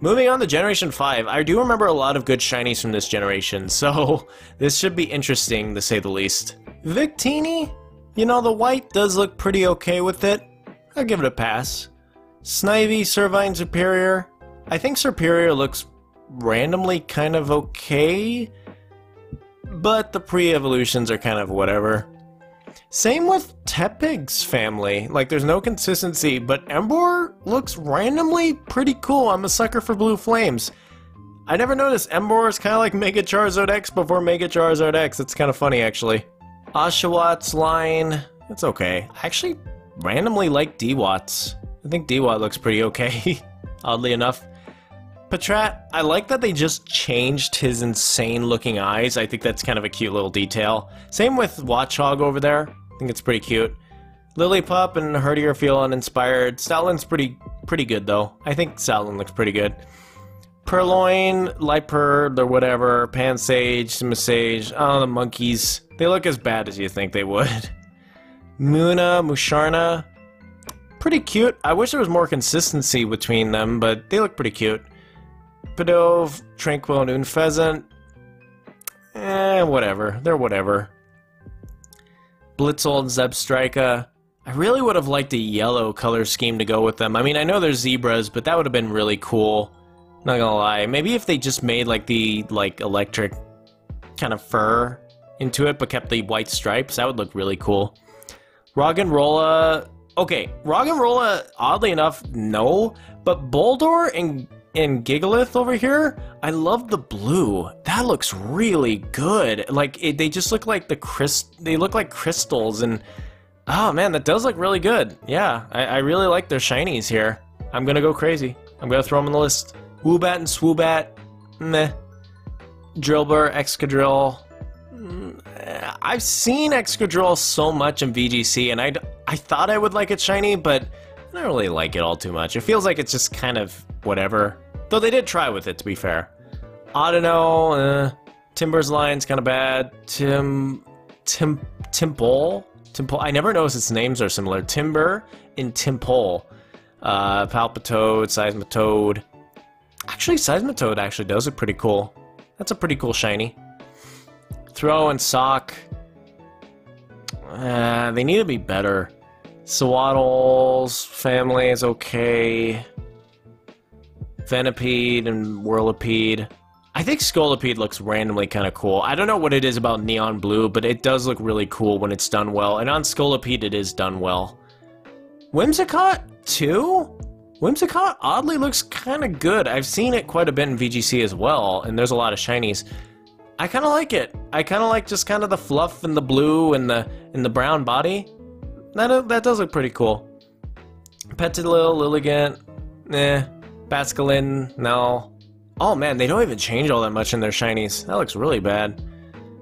Moving on to Generation five, I do remember a lot of good shinies from this generation, so this should be interesting, to say the least. Victini? You know, the white does look pretty okay with it. I'll give it a pass. Snivy, Servine, Superior. I think Superior looks randomly kind of okay, but the pre-evolutions are kind of whatever. Same with Tepig's family. Like, there's no consistency, but Emboar looks randomly pretty cool. I'm a sucker for blue flames. I never noticed Emboar is kind of like Mega Charizard X before Mega Charizard X. It's kind of funny, actually. Oshawott, line, it's okay. I actually randomly like Dewatt's. I think Dewatt looks pretty okay, oddly enough. Patrat, I like that they just changed his insane looking eyes. I think that's kind of a cute little detail. Same with Watchog over there. I think it's pretty cute. Lillipup and Herdier feel uninspired. Stoutland's pretty pretty good though. I think Stoutland looks pretty good. Purloin, Liepard, or whatever, Pansage, Mesage, oh, the monkeys. They look as bad as you think they would. Muna, Musharna. Pretty cute. I wish there was more consistency between them, but they look pretty cute. Pidove, Tranquil, Unfezant. Eh, whatever. They're whatever. Blitzel and Zebstrika. I really would have liked a yellow color scheme to go with them. I mean, I know they're zebras, but that would have been really cool. Not gonna lie. Maybe if they just made, like, the, like, electric kind of fur into it, but kept the white stripes, that would look really cool. Roggenrola... Okay, Roggenrola, oddly enough, no, but Boldor and, and Gigalith over here, I love the blue. That looks really good. Like, it, they just look like the crystal, they look like crystals, and, oh man, that does look really good. Yeah, I, I really like their shinies here. I'm gonna go crazy. I'm gonna throw them on the list. Woobat and Swoobat, meh. Drillbur, Excadrill. I've seen Excadrill so much in V G C, and I, I thought I would like it shiny, but I don't really like it all too much. It feels like it's just kind of whatever. Though they did try with it, to be fair. Audino, uh, Timber's line's kind of bad. Tim, Tim, Timpole, Timpole. I never noticed its names are similar. Timber and Timpole. Uh, Palpitoad, Seismitoad. Actually, Seismitoad actually does look pretty cool. That's a pretty cool shiny. Throw and Sock. Uh, they need to be better. Swaddle's family is okay. Venipede and Whirlipede. I think Scolipede looks randomly kind of cool. I don't know what it is about neon blue, but it does look really cool when it's done well. And on Scolipede, it is done well. Whimsicott, too? Whimsicott oddly looks kind of good. I've seen it quite a bit in V G C as well, and there's a lot of shinies. I kind of like it. I kind of like just kind of the fluff and the blue and the and the brown body. That that does look pretty cool. Petalil, Lilligant, eh. Basculin, no. Oh man, they don't even change all that much in their shinies. That looks really bad.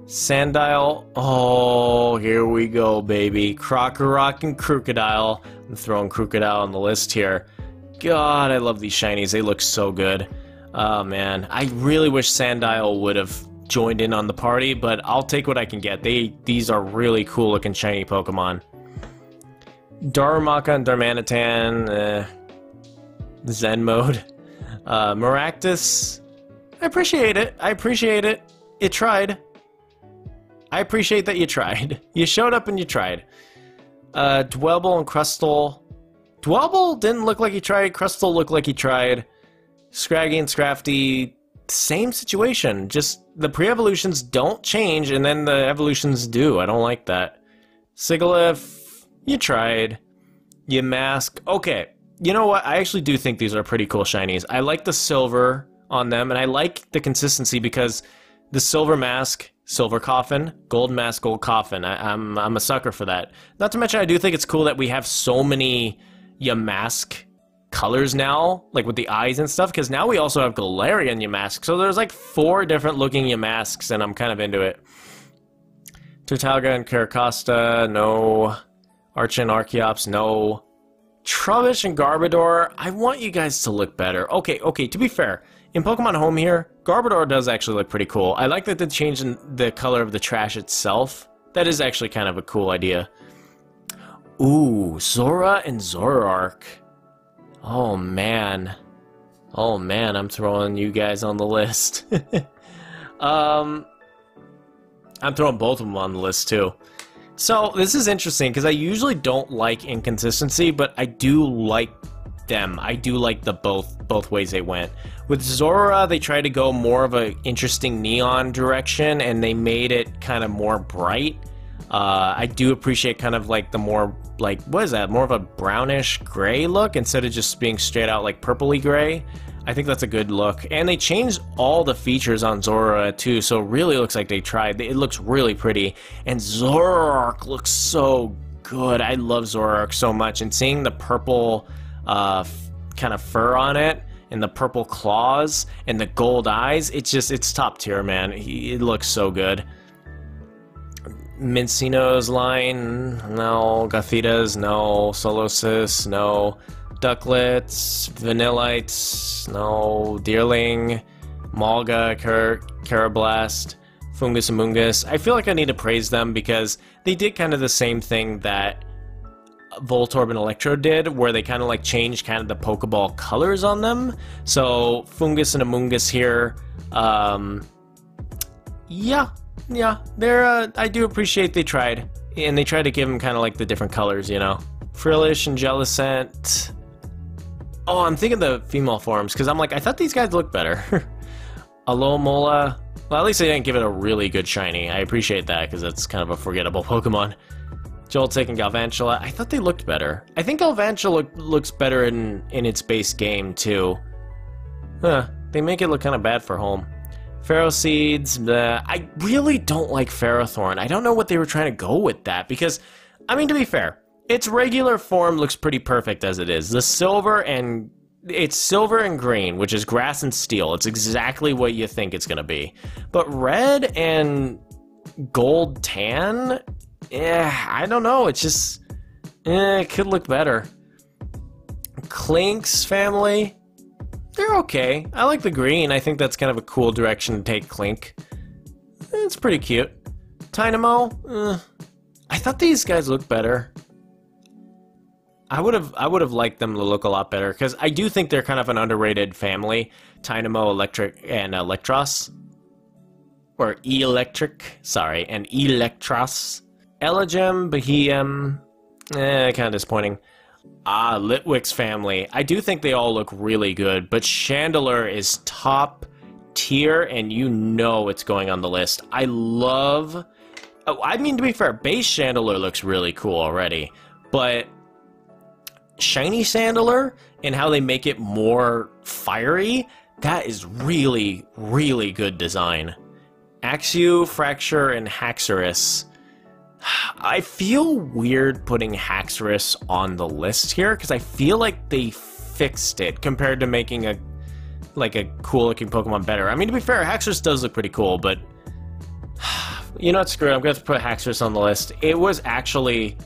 Sandile, oh here we go, baby. Krokorok and Krookodile. I'm throwing Krookodile on the list here. God, I love these shinies. They look so good. Oh man, I really wish Sandile would have joined in on the party, but I'll take what I can get. They These are really cool looking shiny Pokemon. Darumaka and Darmanitan, eh, Zen mode. Uh, Maractus, I appreciate it. I appreciate it. You tried. I appreciate that you tried. You showed up and you tried. Uh, Dwebble and Crustle. Dwebble didn't look like he tried. Crustle looked like he tried. Scraggy and Scrafty, same situation, just the pre-evolutions don't change and then the evolutions do. I don't like that. Sigilyph, you tried. You mask. Okay, you know what? I actually do think these are pretty cool shinies. I like the silver on them and I like the consistency because the silver mask Silver Coffin, Gold Mask, Gold Coffin. I, I'm, I'm a sucker for that. Not to mention, I do think it's cool that we have so many Yamask colors now, like with the eyes and stuff, because now we also have Galarian Yamask. So there's like four different looking Yamasks, and I'm kind of into it. Turtalga and Caracosta, no. Archon, Archeops, no. Trubbish and Garbodor, I want you guys to look better. Okay, okay, to be fair, in Pokemon Home here, Garbodor does actually look pretty cool. I like that they changed the color of the trash itself. That is actually kind of a cool idea. Ooh, Zora and Zoroark. Oh, man. Oh, man, I'm throwing you guys on the list. um, I'm throwing both of them on the list, too. So, this is interesting, because I usually don't like inconsistency, but I do like them. I do like the both both ways they went. With Zora, they tried to go more of an interesting neon direction, and they made it kind of more bright. Uh, I do appreciate kind of like the more, like, what is that? More of a brownish gray look, instead of just being straight out like purpley gray. I think that's a good look. And they changed all the features on Zora too, so it really looks like they tried. It looks really pretty. And Zoroark looks so good. I love Zoroark so much. And seeing the purple uh, kind of fur on it, and the purple claws, and the gold eyes, it's just, it's top tier, man. He, it looks so good. Mincino's line, no. Gothita's, no. Solosis, no. Ducklets, Vanillites, no. Deerling, Malga, Carablast, Fungus and Mungus. I feel like I need to praise them because they did kind of the same thing that Voltorb and Electrode did, where they kind of like changed kind of the Pokeball colors on them. So Fungus and Amoongus here, um, yeah, yeah, they're, uh, I do appreciate they tried, and they tried to give them kind of like the different colors, you know. Frillish and Jellicent. Oh, I'm thinking the female forms, because I'm like, I thought these guys looked better. Alomola. Well, at least they didn't give it a really good shiny. I appreciate that, because that's kind of a forgettable Pokemon. Joltik and Galvantula. I thought they looked better. I think Galvantula look, looks better in, in its base game, too. Huh. They make it look kind of bad for home. Ferroseeds. Bleh. I really don't like Ferrothorn. I don't know what they were trying to go with that, because, I mean, to be fair, its regular form looks pretty perfect as it is. The silver and... It's silver and green, which is grass and steel. It's exactly what you think it's going to be. But red and gold tan? Eh, I don't know. It's just... Eh, it could look better. Klink's family? They're okay. I like the green. I think that's kind of a cool direction to take Klink. It's pretty cute. Tynamo? Eh. I thought these guys looked better. I would have I would have liked them to look a lot better, because I do think they're kind of an underrated family. Tynamo, Electric, and Electros. Or Electric, sorry, and Electros. Elegem, Behem, eh, kind of disappointing. Ah, Litwick's family. I do think they all look really good, but Chandelure is top tier, and you know it's going on the list. I love... Oh, I mean, to be fair, base Chandelure looks really cool already, but... Shiny Chandelure and how they make it more fiery, that is really, really good design. Axew, Fracture, and Haxorus. I feel weird putting Haxorus on the list here, because I feel like they fixed it compared to making a like a cool looking Pokemon better. I mean, to be fair, Haxorus does look pretty cool, but you know what, screw it, I'm going to put Haxorus on the list. It was actually,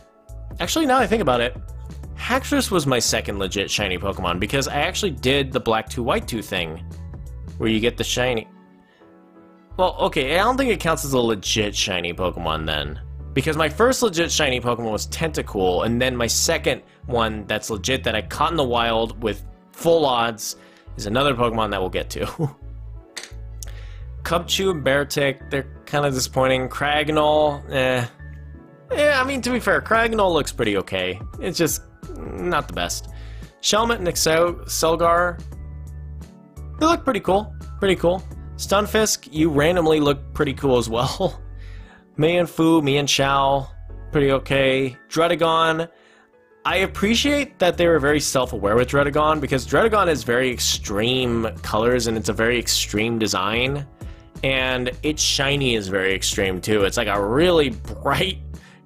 actually now I think about it, Haxorus was my second legit shiny Pokemon, because I actually did the black two, white two thing, where you get the shiny. Well, okay, I don't think it counts as a legit shiny Pokemon then, because my first legit shiny Pokemon was Tentacool, and then my second one that's legit that I caught in the wild with full odds is another Pokemon that we'll get to. Cubchoo and Beartick, they're kind of disappointing. Cragnole, eh. Yeah, I mean, to be fair, Cragnole looks pretty okay. It's just not the best. Shelmet and Excelgar, they look pretty cool. Pretty cool. Stunfisk, you randomly look pretty cool as well. Mianfu, Mianchao, pretty okay. Dredagon, I appreciate that they were very self-aware with Dredagon, because Dredagon is very extreme colors and it's a very extreme design. And its shiny is very extreme too. It's like a really bright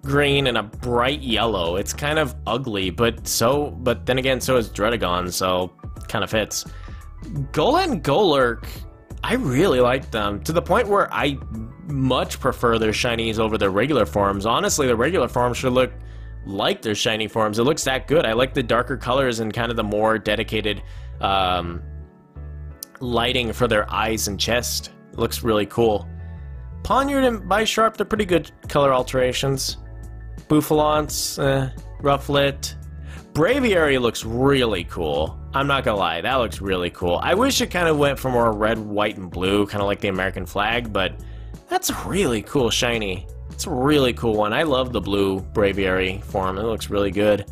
green and a bright yellow. It's kind of ugly, but so but then again, so is Dredagon, so kind of fits. Golett and Golurk, I really like them, to the point where I much prefer their shinies over their regular forms. Honestly, the regular forms should look like their shiny forms. It looks that good. I like the darker colors and kind of the more dedicated um, lighting for their eyes and chest. It looks really cool. Ponyard and Bisharp, they're pretty good color alterations. Bouffalance, eh, Rufflet. Braviary looks really cool. I'm not gonna lie, that looks really cool. I wish it kind of went for more red, white, and blue, kind of like the American flag, but that's a really cool shiny. It's a really cool one. I love the blue Braviary form. It looks really good.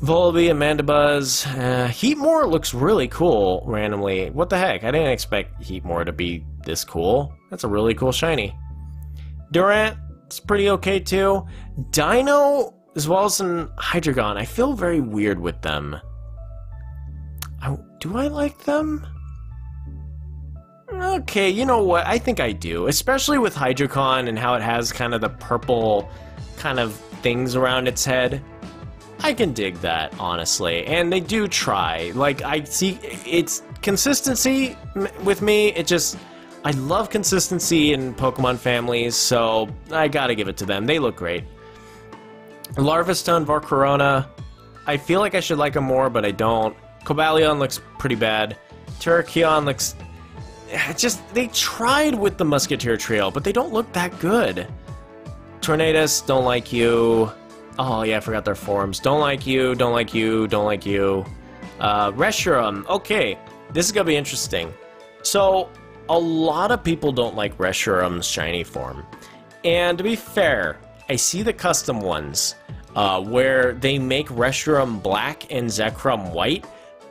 Volibee and Mandibuzz. Uh, Heatmore looks really cool randomly. What the heck? I didn't expect Heatmore to be this cool. That's a really cool shiny. Durant, it's pretty okay too. Dino, as well as an Hydreigon. I feel very weird with them. I, do I like them? Okay, you know what, I think I do, especially with Hydreicon and how it has kind of the purple kind of things around its head. I can dig that, honestly, and they do try. Like, I see it's consistency with me. It just, I love consistency in Pokemon families, so I gotta give it to them. They look great. Larvestone, Varcorona, I feel like I should like them more, but I don't. Cobalion looks pretty bad. Terrakion looks... just, they tried with the Musketeer Trio, but they don't look that good. Tornadus, don't like you. Oh yeah, I forgot their forms. Don't like you, don't like you, don't like you. Uh, Reshiram, okay. This is gonna be interesting. So, a lot of people don't like Reshiram's shiny form. And to be fair, I see the custom ones, uh, where they make Reshiram black and Zekrom white.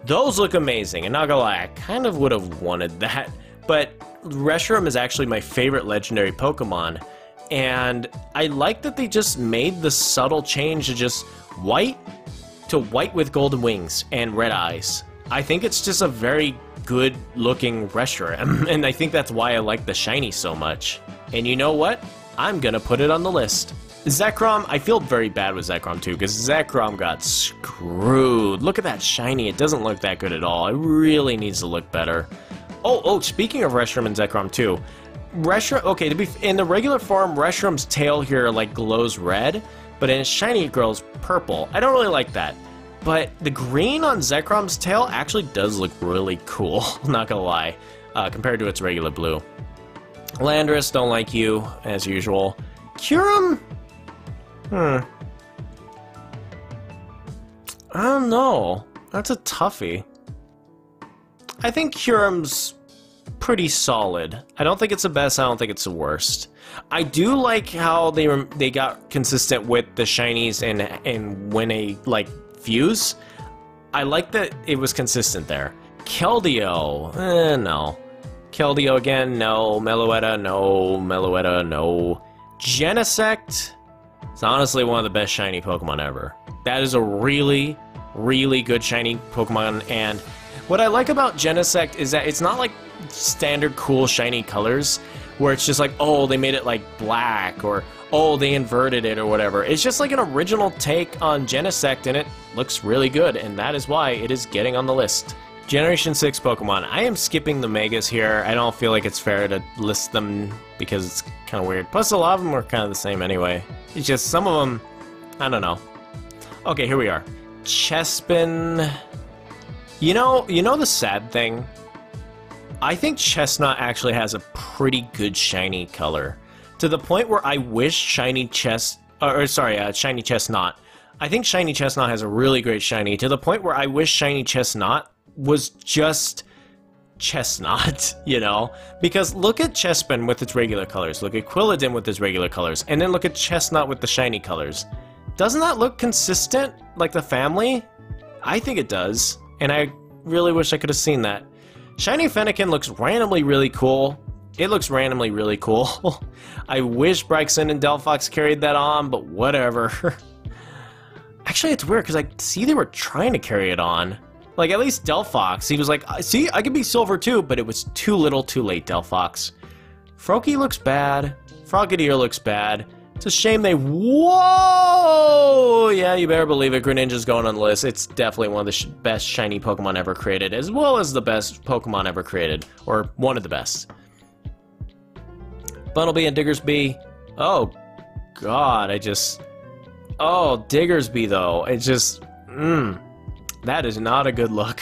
Those look amazing, and not gonna lie, I kind of would have wanted that. But Reshiram is actually my favorite legendary Pokemon, and I like that they just made the subtle change to just white to white with golden wings and red eyes. I think it's just a very good looking Reshiram, and I think that's why I like the shiny so much. And you know what? I'm gonna put it on the list. Zekrom, I feel very bad with Zekrom too, because Zekrom got screwed. Look at that shiny, it doesn't look that good at all. It really needs to look better. Oh, oh, speaking of Reshiram and Zekrom too, Reshiram, okay, to be, in the regular form, Reshiram's tail here like glows red, but in shiny it glows purple. I don't really like that, but the green on Zekrom's tail actually does look really cool, not gonna lie, uh, compared to its regular blue. Landorus, don't like you, as usual. Kyurem? Hmm. I don't know. That's a toughie. I think Kyurem's pretty solid. I don't think it's the best. I don't think it's the worst. I do like how they were, they got consistent with the shinies and and when they like fuse. I like that it was consistent there. Keldeo, eh, no. Keldeo again, no. Meloetta, no. Meloetta, no. Genesect. It's honestly one of the best shiny Pokemon ever. That is a really, really good shiny Pokemon, and what I like about Genesect is that it's not like standard cool shiny colors, where it's just like, oh, they made it like black, or oh, they inverted it, or whatever. It's just like an original take on Genesect, and it looks really good, and that is why it is getting on the list. Generation six Pokemon. I am skipping the Megas here. I don't feel like it's fair to list them because it's kind of weird. Plus, a lot of them are kind of the same anyway. It's just some of them, I don't know. Okay, here we are. Chespin. You know, you know the sad thing? I think Chestnut actually has a pretty good shiny color, to the point where I wish shiny Chest, or sorry, uh, shiny Chestnut. I think shiny Chestnut has a really great shiny, to the point where I wish shiny Chestnut was just Chestnut, you know? Because look at Chespin with its regular colors, look at Quilladin with its regular colors, and then look at Chestnut with the shiny colors. Doesn't that look consistent, like the family? I think it does, and I really wish I could have seen that. Shiny Fennekin looks randomly really cool. It looks randomly really cool. I wish Brixen and Delphox carried that on, but whatever. Actually, it's weird, because I see they were trying to carry it on. Like, at least Delphox, he was like, see, I could be silver too, but it was too little too late, Delphox. Froakie looks bad. Frogadier looks bad. It's a shame they... Whoa! Yeah, you better believe it. Greninja's going on the list. It's definitely one of the sh best shiny Pokemon ever created, as well as the best Pokemon ever created. Or one of the best. Bunnelby and Diggersby. Oh, God. I just... Oh, Diggersby, though. It just... Mmm. That is not a good look.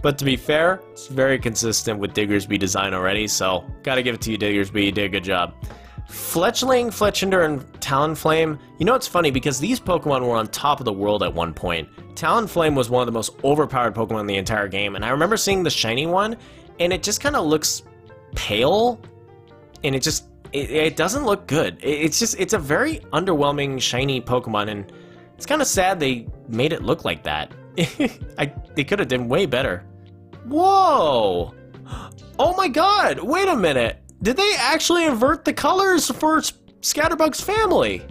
But to be fair, it's very consistent with Diggersby design already, so gotta give it to you, Diggersby. You did a good job. Fletchling, Fletchender, and Talonflame. You know, it's funny because these Pokemon were on top of the world at one point. Talonflame was one of the most overpowered Pokemon in the entire game, and I remember seeing the shiny one, and it just kind of looks pale, and it just it, it doesn't look good. It, it's just it's a very underwhelming shiny Pokemon, and it's kind of sad they made it look like that. I they could have done way better. Whoa! Oh my God! Wait a minute! Did they actually invert the colors for Scatterbug's family?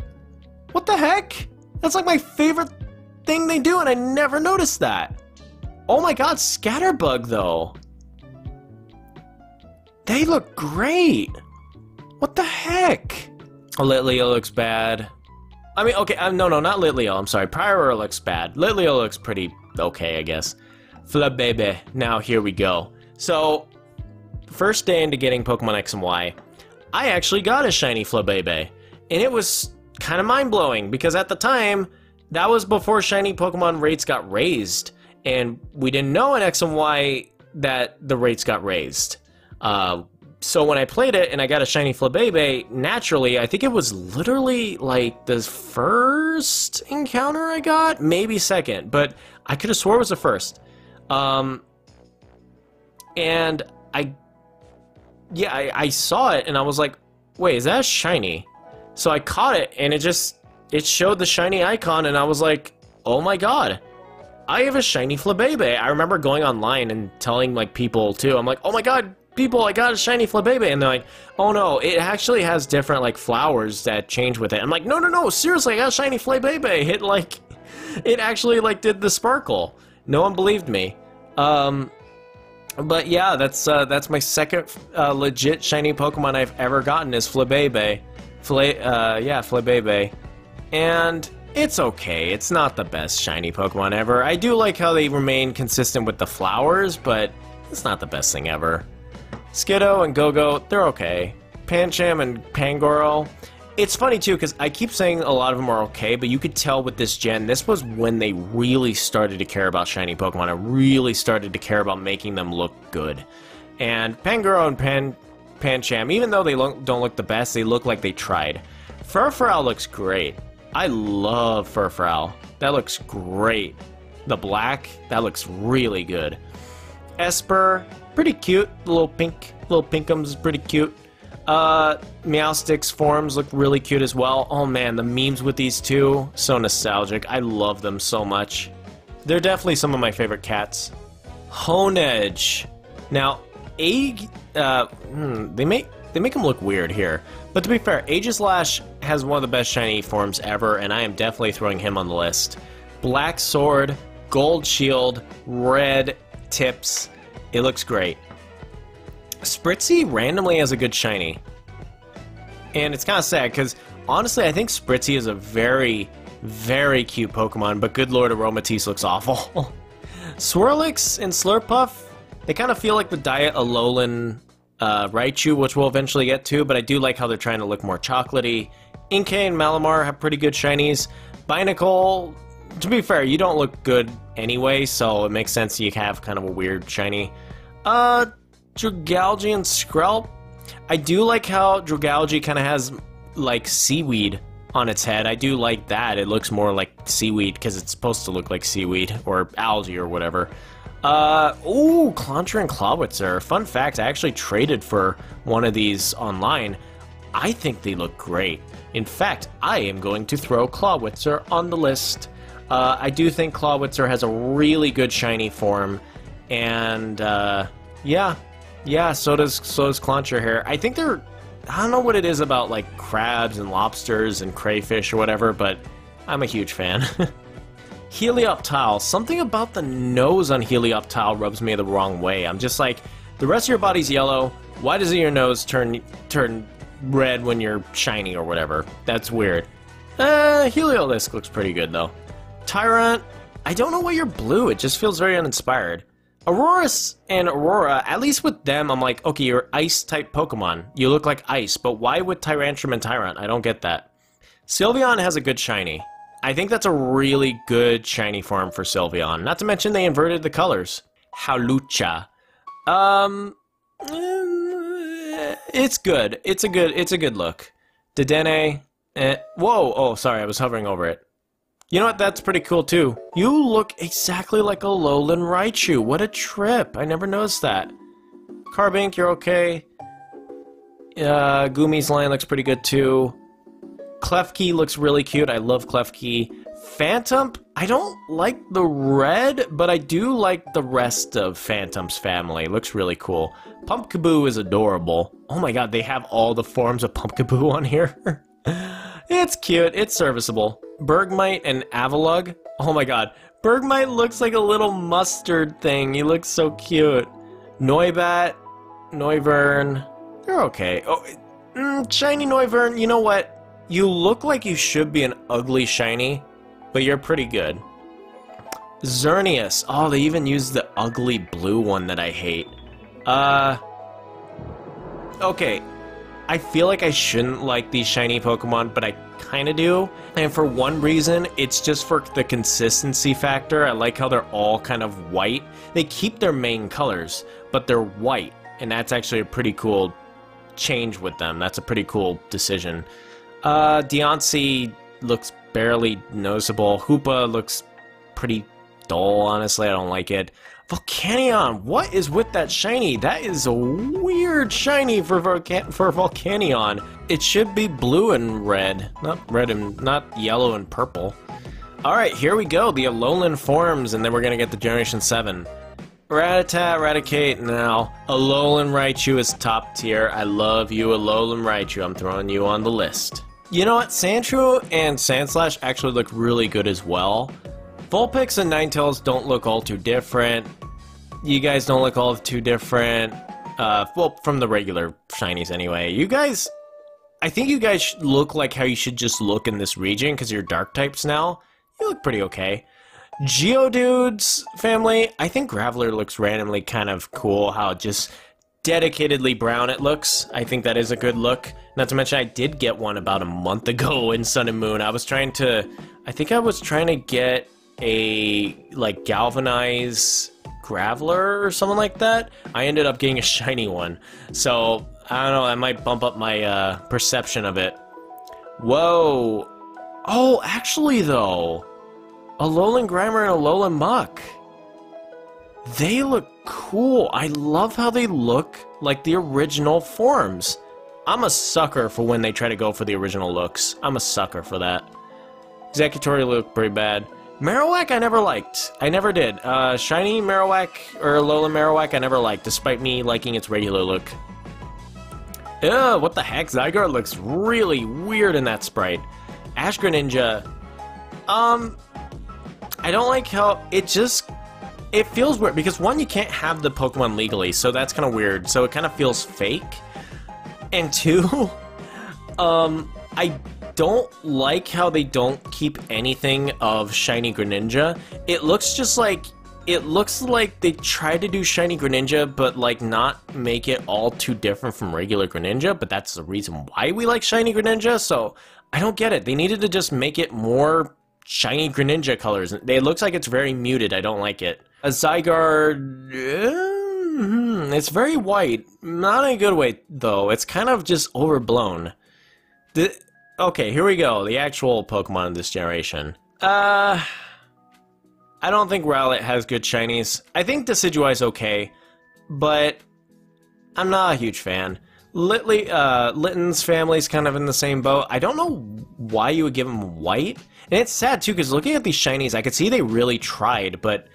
What the heck? That's like my favorite thing they do, and I never noticed that. Oh my God, Scatterbug though. They look great. What the heck? Oh, Litleo looks bad. I mean, okay, um, no, no, not Litleo, I'm sorry. Prior looks bad. Litleo looks pretty okay, I guess. Flabébé. Now, here we go. So, first day into getting Pokemon X and Y, I actually got a shiny Flabébé. And it was kind of mind-blowing, because at the time, that was before shiny Pokemon rates got raised. And we didn't know in X and Y that the rates got raised. Uh, so when I played it and I got a shiny Flabébé, naturally, I think it was literally like the first encounter I got? Maybe second, but I could have swore it was the first. Um, and I, yeah, I, I saw it and I was like, wait, is that shiny? So I caught it and it just, it showed the shiny icon and I was like, oh my God. I have a shiny Flabébé. I remember going online and telling like people too. I'm like, oh my God, people, I got a shiny Flabébé, and they're like, oh no, it actually has different like flowers that change with it. I'm like, no, no, no, seriously, I got a shiny Flabébé. It like, it actually like did the sparkle. No one believed me. Um, but yeah, that's uh, that's my second uh, legit shiny Pokemon I've ever gotten is Flabébé. Fla uh, yeah, Flabébé, and it's okay. It's not the best shiny Pokemon ever. I do like how they remain consistent with the flowers, but it's not the best thing ever. Skiddo and Go-Go, they're okay. Pancham and Pangoro. It's funny too, because I keep saying a lot of them are okay, but you could tell with this gen, this was when they really started to care about shiny Pokemon. I really started to care about making them look good. And Pangoro and Pan Pancham, even though they lo don't look the best, they look like they tried. Furfral looks great. I love Furfral. That looks great. The black, that looks really good. Esper, pretty cute. Little pink, little pinkums, pretty cute. Uh, Meowstic's forms look really cute as well. Oh man, the memes with these two, so nostalgic. I love them so much. They're definitely some of my favorite cats. Honedge. Now, Ag, uh, hmm, they make they make him look weird here. But to be fair, Aegislash has one of the best shiny forms ever, and I am definitely throwing him on the list. Black Sword, Gold Shield, Red Tips. It looks great. Spritzy randomly has a good shiny. And it's kind of sad because, honestly, I think Spritzy is a very, very cute Pokemon, but good lord, Aromatisse looks awful. Swirlix and Slurpuff, they kind of feel like the Diet Alolan uh, Raichu, which we'll eventually get to, but I do like how they're trying to look more chocolatey. Inkay and Malamar have pretty good shinies. Binacle, to be fair, you don't look good anyway, so it makes sense you have kind of a weird shiny. Uh... Dragalge and Skrelp. I do like how Dragalge kind of has like seaweed on its head. I do like that. It looks more like seaweed because it's supposed to look like seaweed or algae or whatever. Uh, ooh, Clantra and Clawitzer. Fun fact, I actually traded for one of these online. I think they look great. In fact, I am going to throw Clawitzer on the list. Uh, I do think Clawitzer has a really good shiny form and uh, yeah. Yeah, so does so does Clancher here. I think they're... I don't know what it is about, like, crabs and lobsters and crayfish or whatever, but I'm a huge fan. Helioptile. Something about the nose on Helioptile rubs me the wrong way. I'm just like, the rest of your body's yellow, Why does your nose turn turn red when you're shiny or whatever? That's weird. Uh, Heliolisk looks pretty good though. Tyrant, I don't know why you're blue. It just feels very uninspired. Aurorus and Aurora, at least with them, I'm like, okay, you're ice-type Pokemon. You look like ice, but why with Tyrantrum and Tyrant? I don't get that. Sylveon has a good shiny. I think that's a really good shiny form for Sylveon. Not to mention they inverted the colors. Hawlucha. Um, it's good. It's a good. It's a good look. Dedenne. Eh, whoa! Oh, sorry, I was hovering over it. You know what? That's pretty cool too. You look exactly like a Alolan Raichu. What a trip! I never noticed that. Carbink, you're okay. Uh, Gumi's line looks pretty good too. Klefki looks really cute. I love Klefki. Phantom, I don't like the red, but I do like the rest of Phantom's family. Looks really cool. Pumpkaboo is adorable. Oh my god, they have all the forms of Pumpkaboo on here. It's cute. It's serviceable. Bergmite and Avalug. Oh my god. Bergmite looks like a little mustard thing. He looks so cute. Noibat, Noivern. They're okay. Oh, mm, shiny Noivern. You know what? You look like you should be an ugly shiny, but you're pretty good. Xerneas. Oh, they even used the ugly blue one that I hate. Uh. Okay. I feel like I shouldn't like these shiny Pokemon, but I kind of do. And for one reason, it's just for the consistency factor. I like how they're all kind of white. They keep their main colors, but they're white. And that's actually a pretty cool change with them. That's a pretty cool decision. Uh, Deontay looks barely noticeable. Hoopa looks pretty dull, honestly. I don't like it. Volcanion, what is with that shiny? That is a weird shiny for Volca- for Volcanion. It should be blue and red, not red and not yellow and purple. All right, here we go. The Alolan forms, and then we're gonna get the Generation Seven. Rattata, Raticate now. Alolan Raichu is top tier. I love you, Alolan Raichu. I'm throwing you on the list. You know what? Sandshrew and Sandslash actually look really good as well. Vulpix and Ninetales don't look all too different. You guys don't look all too different. Uh, well, from the regular shinies anyway. You guys, I think you guys look like how you should just look in this region because you're dark types now. You look pretty okay. Geodude's family, I think Graveler looks randomly kind of cool how just dedicatedly brown it looks. I think that is a good look. Not to mention I did get one about a month ago in Sun and Moon. I was trying to, I think I was trying to get a like galvanized Graveler or something like that. I ended up getting a shiny one, so I don't know, I might bump up my uh, perception of it. Whoa. Oh, actually though, Alolan Grimer and Alolan Muk, they look cool. I love how they look like the original forms. I'm a sucker for when they try to go for the original looks. I'm a sucker for that. Executory look pretty bad. Marowak I never liked. I never did. Uh, shiny Marowak or Alolan Marowak I never liked, despite me liking its regular look. Ugh, what the heck? Zygarde looks really weird in that sprite. Ash Greninja. Um, I don't like how it just... It feels weird, because one, you can't have the Pokemon legally, so that's kind of weird. So it kind of feels fake. And two, um, I... don't like how they don't keep anything of shiny Greninja. It looks just like, it looks like they tried to do shiny Greninja, but like not make it all too different from regular Greninja, but that's the reason why we like shiny Greninja, so I don't get it. They needed to just make it more shiny Greninja colors. It looks like it's very muted. I don't like it. A Zygarde, mm-hmm, it's very white. Not in a good way, though. It's kind of just overblown. The... Okay, here we go. The actual Pokemon of this generation. Uh, I don't think Rowlet has good shinies. I think Decidueye's okay, but I'm not a huge fan. Litley, uh, Litton's family's kind of in the same boat. I don't know why you would give him white. And it's sad, too, because looking at these shinies, I could see they really tried, but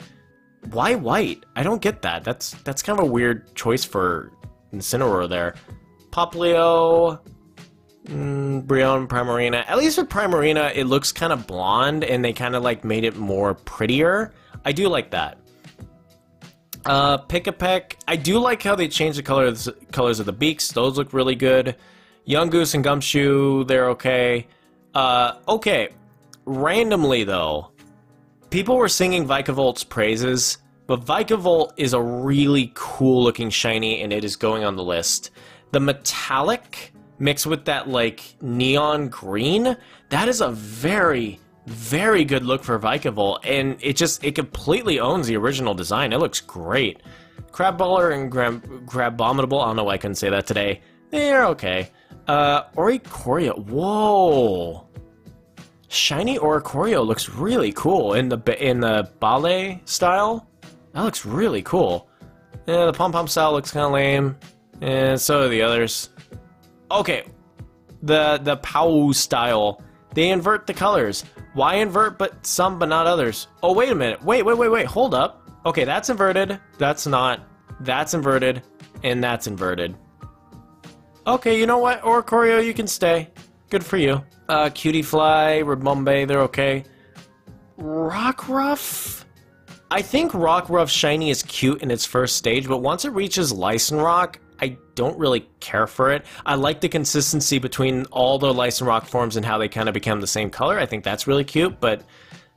why white? I don't get that. That's, that's kind of a weird choice for Incineroar there. Popplio... Mm, Brionne, Primarina. At least with Primarina, it looks kind of blonde, and they kind of like made it more prettier. I do like that. Uh, Pick-a-Peck. I do like how they changed the colors colors of the beaks. Those look really good. Young Goose and Gumshoe, they're okay. Uh, okay. Randomly, though, people were singing Vikavolt praises, but Vikavolt is a really cool-looking shiny, and it is going on the list. The metallic mixed with that, like, neon green, that is a very, very good look for Vikavolt, and it just, it completely owns the original design. It looks great. Crabballer and Grabominable, I don't know why I couldn't say that today. They're okay. Uh, Oricorio, whoa! Shiny Oricorio looks really cool in the in the ballet style. That looks really cool. Yeah, the pom pom style looks kind of lame, and so do the others. Okay, the the Pow style. They invert the colors. Why invert? But some, but not others. Oh wait a minute. Wait, wait, wait, wait. Hold up. Okay, that's inverted. That's not. That's inverted, and that's inverted. Okay, you know what, Oricorio, you can stay. Good for you. Uh, Cutiefly, Ribombay, they're okay. Rockruff? I think Rockruff Shiny is cute in its first stage, but once it reaches Lycanroc, I don't really care for it. I like the consistency between all the Lycanroc forms and how they kind of become the same color. I think that's really cute, but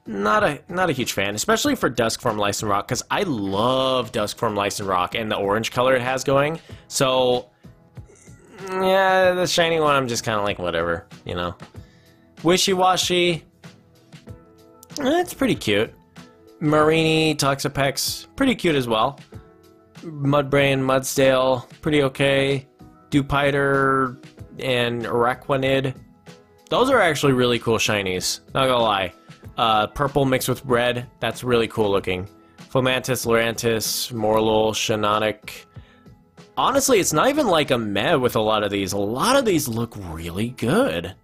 not a not a huge fan, especially for Duskform Lycanroc, because I love Duskform Lycanroc and the orange color it has going. So yeah, the shiny one, I'm just kind of like, whatever, you know. Wishy-washy. That's pretty cute. Marini, Toxapex, pretty cute as well. Mudbrain, Mudsdale, pretty okay. Dewpider and Araquanid. Those are actually really cool shinies, not gonna lie. Uh, purple mixed with red, that's really cool looking. Fomantis, Lurantis, Morlul, Shinnonic. Honestly, it's not even like a meh with a lot of these. A lot of these look really good.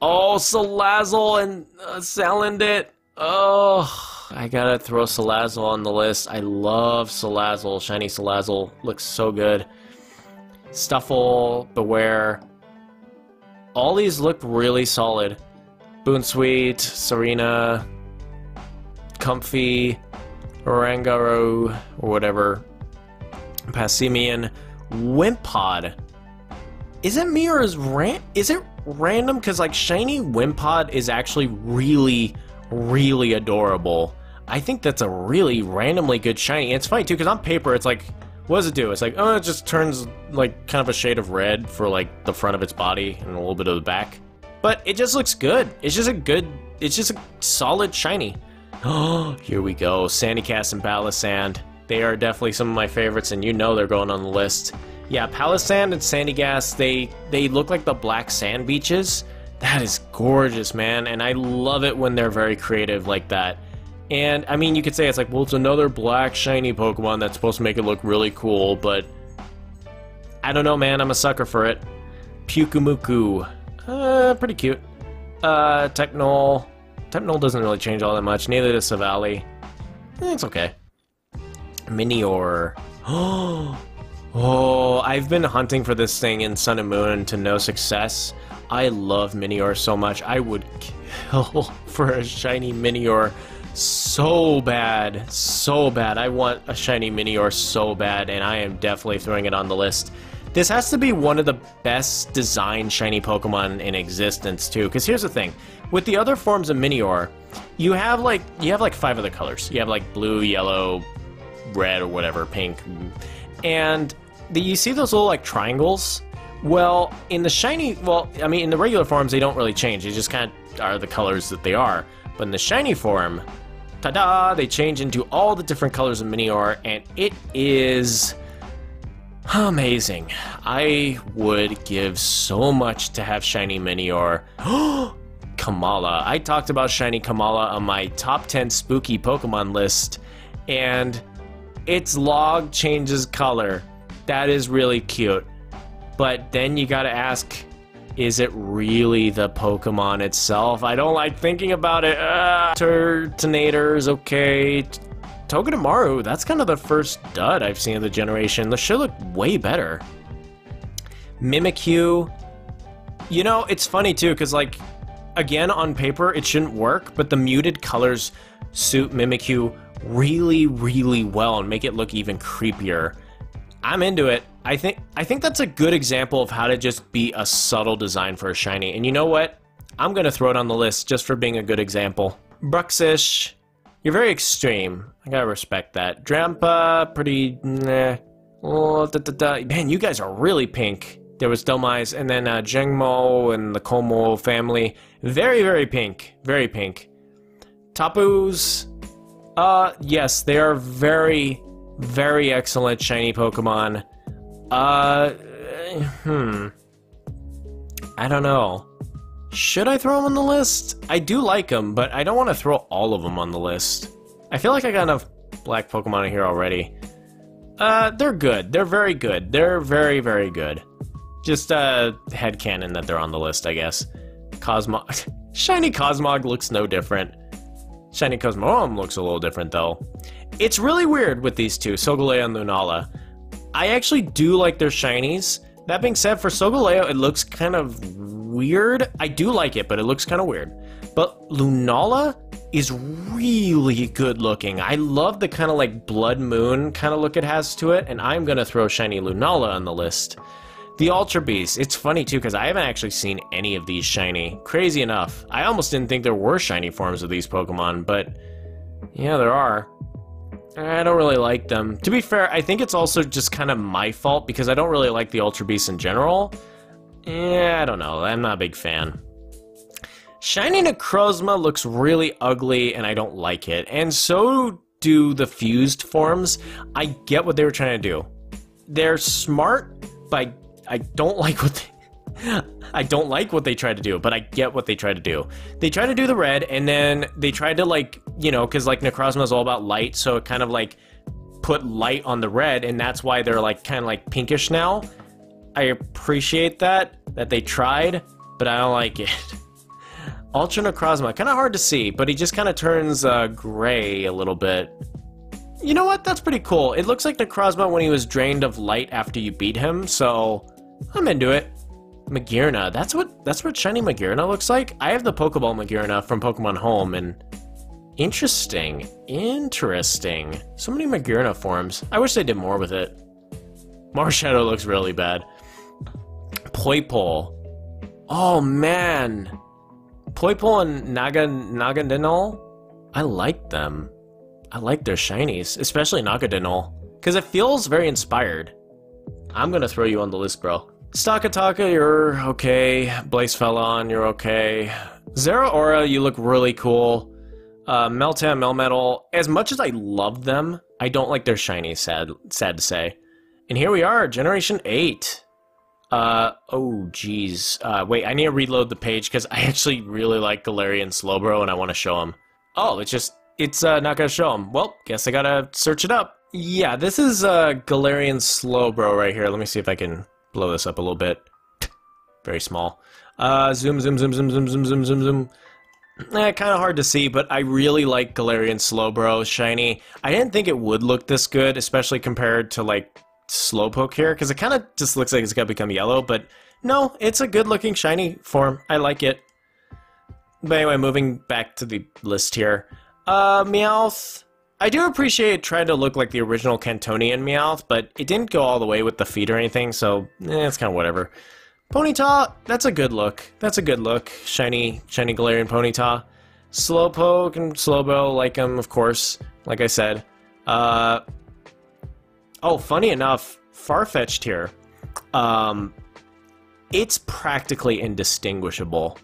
Oh, Salazzle and uh, Salandit. Oh, I gotta throw Salazzle on the list. I love Salazzle. Shiny Salazzle looks so good. Stuffle, Beware. All these look really solid. Boonsweet, Serena, Comfy, Orangaro, or whatever. Passimian, Wimpod. Is it me or is ran is it random? Because like shiny Wimpod is actually really, really adorable. I think that's a really randomly good shiny. And it's funny too, because on paper it's like, what does it do? It's like, oh, it just turns like kind of a shade of red for like the front of its body and a little bit of the back. But it just looks good. It's just a good, it's just a solid shiny. Oh, here we go. Sandicast and Balisand. They are definitely some of my favorites, and you know they're going on the list. Yeah, Palisand and Sandygast, they, they look like the black sand beaches. That is gorgeous, man, and I love it when they're very creative like that. And, I mean, you could say it's like, well, it's another black shiny Pokemon that's supposed to make it look really cool, but I don't know, man, I'm a sucker for it. Pukumuku. Uh, pretty cute. Uh, Technol. Technol doesn't really change all that much, neither does Savali. Eh, it's okay. Minior. Oh, oh! I've been hunting for this thing in Sun and Moon to no success. I love Minior so much. I would kill for a shiny Minior so bad. So bad. I want a shiny Minior so bad, and I am definitely throwing it on the list. This has to be one of the best designed shiny Pokemon in existence, too. Because here's the thing. With the other forms of Minior, you have like you have like five other colors. You have like blue, yellow, red or whatever, pink, and the, you see those little like triangles. Well, in the shiny, well, I mean in the regular forms they don't really change. They just kind of are the colors that they are. But in the shiny form, ta-da! They change into all the different colors of Minior, and it is amazing. I would give so much to have shiny Minior. Kamala. I talked about shiny Kamala on my top ten spooky Pokemon list, and its log changes color. That is really cute. But then you gotta ask, is it really the Pokemon itself? I don't like thinking about it. Ugh. Turtonator's okay. Togedemaru, that's kind of the first dud I've seen of the generation. This should look way better. Mimikyu. You know, it's funny too, because like, again, on paper, it shouldn't work, but the muted colors suit Mimikyu really, really well and make it look even creepier. I'm into it. I think I think that's a good example of how to just be a subtle design for a shiny. And you know what? I'm gonna throw it on the list just for being a good example. Bruxish, you're very extreme. I gotta respect that. Drampa, pretty nah. Oh, da, da, da. Man, you guys are really pink. There was Delmise, and then uh, Zhengmo and the Como family. Very, very pink. Very pink. Tapus, uh, yes, they are very, very excellent shiny Pokemon. Uh, hmm. I don't know. Should I throw them on the list? I do like them, but I don't want to throw all of them on the list. I feel like I got enough black Pokemon in here already. Uh, they're good. They're very good. They're very, very good. Just, uh, headcanon that they're on the list, I guess. Cosmog. Shiny Cosmog looks no different. Shiny Cosmoem looks a little different, though. It's really weird with these two, Solgaleo and Lunala. I actually do like their shinies. That being said, for Solgaleo, it looks kind of weird. I do like it, but it looks kind of weird. But Lunala is really good looking. I love the kind of like blood moon kind of look it has to it, and I'm gonna throw shiny Lunala on the list. The Ultra Beast, it's funny too, because I haven't actually seen any of these shiny. Crazy enough. I almost didn't think there were shiny forms of these Pokemon, but yeah, there are. I don't really like them. To be fair, I think it's also just kind of my fault, because I don't really like the Ultra Beast in general. Yeah, I don't know. I'm not a big fan. Shiny Necrozma looks really ugly, and I don't like it. And so do the fused forms. I get what they were trying to do. They're smart, but I don't like what they, I don't like what they tried to do, but I get what they tried to do. They tried to do the red, and then they tried to, like, you know, because like Necrozma is all about light, so it kind of like put light on the red, and that's why they're like kind of like pinkish now. I appreciate that that they tried, but I don't like it. Ultra Necrozma, kind of hard to see, but he just kind of turns uh, gray a little bit. You know what? That's pretty cool. It looks like Necrozma when he was drained of light after you beat him, so I'm into it. Magearna. That's what that's what shiny Magearna looks like. I have the Pokeball Magearna from Pokemon Home, and interesting. Interesting. So many Magearna forms. I wish they did more with it. Marshadow looks really bad. Poipole. Oh man. Poipole and Naga Nagadinol? I like them. I like their shinies, especially Nagadinol, because it feels very inspired. I'm gonna throw you on the list, bro. Stakataka, you're okay. Blacephalon, you're okay. Zeraora, you look really cool. Uh, Meltan, Melmetal, as much as I love them, I don't like their shinies, sad, sad to say. And here we are, Generation eight. Uh, oh geez. Uh, wait, I need to reload the page, because I actually really like Galarian Slowbro, and I want to show him. Oh, it's just... It's uh, not gonna show him. Well, guess I gotta search it up. Yeah, this is uh, Galarian Slowbro right here. Let me see if I can blow this up a little bit. Very small. Uh, zoom, zoom, zoom, zoom, zoom, zoom, zoom, zoom, zoom. Eh, kind of hard to see, but I really like Galarian Slowbro shiny. I didn't think it would look this good, especially compared to like Slowpoke here, because it kind of just looks like it's gonna become yellow. But no, it's a good-looking shiny form. I like it. But anyway, moving back to the list here. Uh, Meowth, I do appreciate it trying to look like the original Cantonian Meowth, but it didn't go all the way with the feet or anything, so eh, it's kind of whatever. Ponyta, that's a good look. That's a good look. Shiny, shiny Galarian Ponyta. Slowpoke and Slowbro, like him, of course, like I said. Uh, oh, funny enough, Farfetch'd here. Um, it's practically indistinguishable.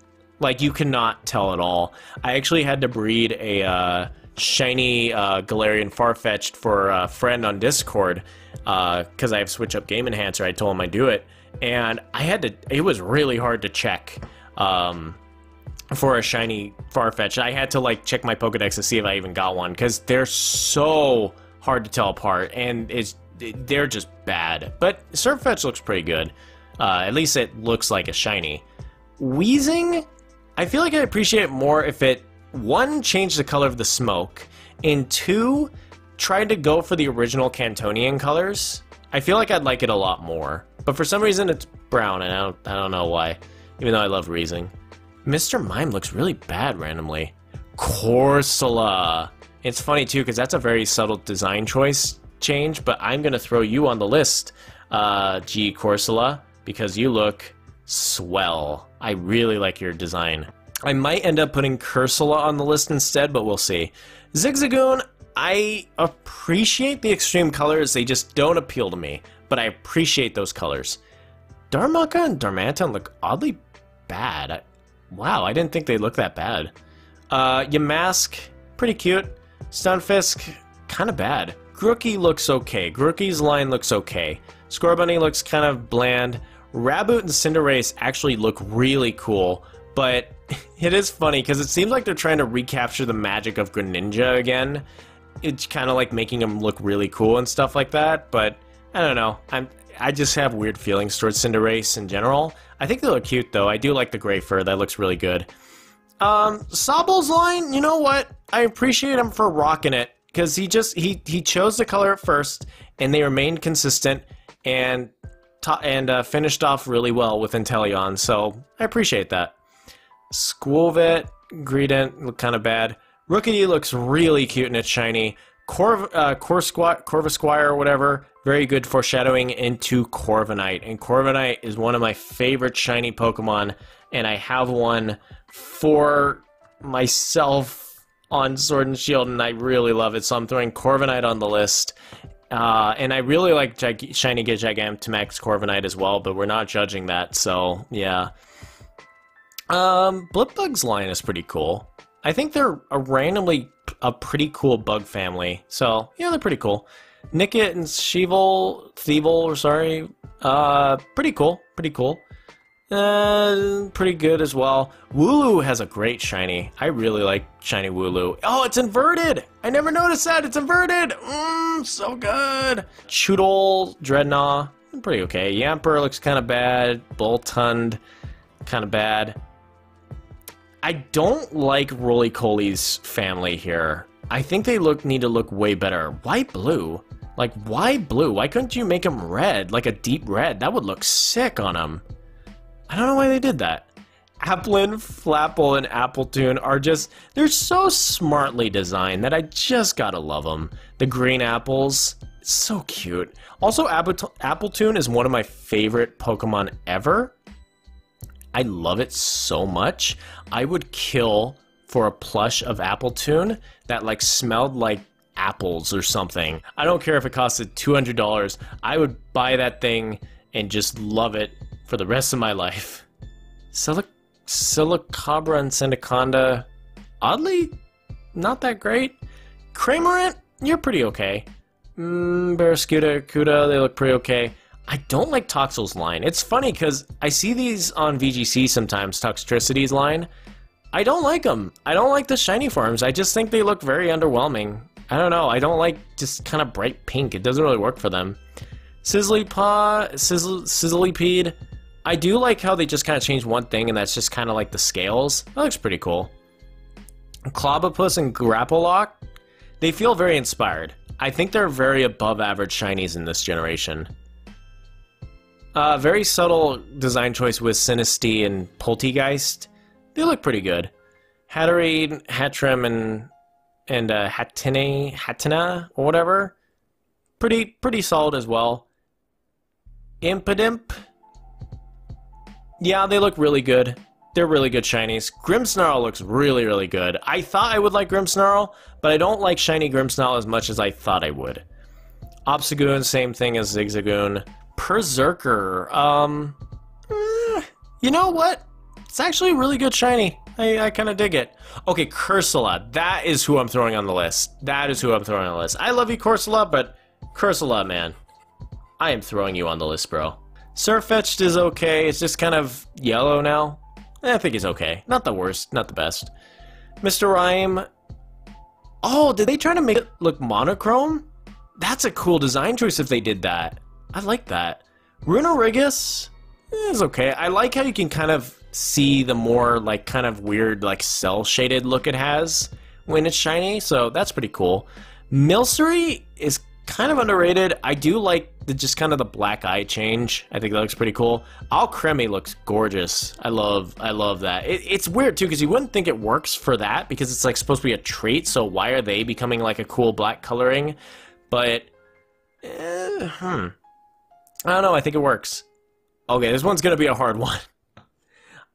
Like, you cannot tell at all. I actually had to breed a uh, shiny uh, Galarian Farfetch'd for a friend on Discord, because uh, I have Switch Up Game Enhancer. I told him I'd do it, and I had to. It was really hard to check um, for a shiny Farfetch'd. I had to like check my Pokedex to see if I even got one, because they're so hard to tell apart, and it's they're just bad. But Farfetch'd looks pretty good. Uh, at least it looks like a shiny. Weezing. I feel like I appreciate it more if it, one, changed the color of the smoke, and two, tried to go for the original Cantonian colors. I feel like I'd like it a lot more, but for some reason it's brown, and I don't, I don't know why, even though I love Reezing. Mister Mime looks really bad randomly. Corsola. It's funny too, because that's a very subtle design choice change, but I'm going to throw you on the list, uh, G. Corsola, because you look swell. I really like your design. I might end up putting Corsola on the list instead, but we'll see. Zigzagoon, I appreciate the extreme colors. They just don't appeal to me, but I appreciate those colors. Darmaka and Darmanitan look oddly bad. I, wow, I didn't think they looked that bad. Uh, Yamask, pretty cute. Stunfisk, kind of bad. Grookey looks okay. Grookey's line looks okay. Scorbunny looks kind of bland. Raboot and Cinderace actually look really cool, but it is funny because it seems like they're trying to recapture the magic of Greninja again. It's kind of like making him look really cool and stuff like that, but I don't know. I'm, I just have weird feelings towards Cinderace in general. I think they look cute, though. I do like the gray fur. That looks really good. Um, Sabl's line, you know what? I appreciate him for rocking it, because he just, he, he chose the color at first, and they remained consistent, and and uh, finished off really well with Inteleon, so I appreciate that. Squilvet, Greedent look kind of bad. Rookidee looks really cute and it's shiny. Corv, uh, Corv, Corvusquire or whatever, very good foreshadowing into Corviknight, and Corviknight is one of my favorite shiny Pokemon, and I have one for myself on Sword and Shield, and I really love it, so I'm throwing Corviknight on the list. Uh, and I really like Gig Shiny Gigantamax Corviknight as well, but we're not judging that, so yeah. Um, Blipbug's line is pretty cool. I think they're a randomly a pretty cool bug family, so yeah, they're pretty cool. Nickit and Sheevil, Thievul, sorry, uh, pretty cool, pretty cool. Uh, pretty good as well. Wooloo has a great shiny. I really like shiny Wooloo. Oh, it's inverted! I never noticed that! It's inverted! Mmm, so good! Choodle, Dreadnought, pretty okay. Yamper looks kind of bad. Boltund, kind of bad. I don't like Roly-Coly's family here. I think they look need to look way better. Why blue? Like, why blue? Why couldn't you make them red? Like a deep red? That would look sick on them. I don't know why they did that. Applin, Flapple, and Appletoon are just, they're so smartly designed that I just gotta love them. The green apples, it's so cute. Also, Appletoon is one of my favorite Pokemon ever. I love it so much. I would kill for a plush of Appletoon that like smelled like apples or something. I don't care if it costed two hundred dollars. I would buy that thing and just love it for the rest of my life. Silic Silicabra and Cindaconda, oddly, not that great. Cramorant, you're pretty okay. Mm, Barrascuda, Cuda, they look pretty okay. I don't like Toxel's line. It's funny because I see these on V G C sometimes, Toxtricity's line. I don't like them. I don't like the shiny forms. I just think they look very underwhelming. I don't know. I don't like just kind of bright pink. It doesn't really work for them. Sizzlypaw, Sizzle, Sizzlypede, I do like how they just kind of changed one thing, and that's just kind of like the scales. That looks pretty cool. Clobopus and Grappalock, they feel very inspired. I think they're very above average shinies in this generation. Uh, very subtle design choice with Sinistea and Poltegeist. They look pretty good. Hatterene, Hatrim, and and uh, Hatene, Hatina, or whatever. Pretty pretty solid as well. Impidimp. Yeah, they look really good. They're really good shinies. Grimmsnarl looks really, really good. I thought I would like Grimmsnarl, but I don't like shiny Grimmsnarl as much as I thought I would. Obstagoon, same thing as Zigzagoon. Berserker, um... Eh, you know what? It's actually a really good shiny. I, I kind of dig it. Okay, Corsola. That is who I'm throwing on the list. That is who I'm throwing on the list. I love you, Corsola, but Corsola, man. I am throwing you on the list, bro. Sirfetch'd is okay. It's just kind of yellow now. I think it's okay. Not the worst. Not the best. Mister Rhyme. Oh, did they try to make it look monochrome? That's a cool design choice if they did that. I like that. Runorigus eh, is okay. I like how you can kind of see the more, like, kind of weird, like, cell-shaded look it has when it's shiny, so that's pretty cool. Milcery is kind of underrated. I do like the, just kind of the black eye change. I think that looks pretty cool. Al Creme looks gorgeous. I love I love that. It, it's weird too, because you wouldn't think it works for that, because it's like supposed to be a trait, so why are they becoming like a cool black coloring? But eh, hmm. I don't know, I think it works. Okay, this one's gonna be a hard one.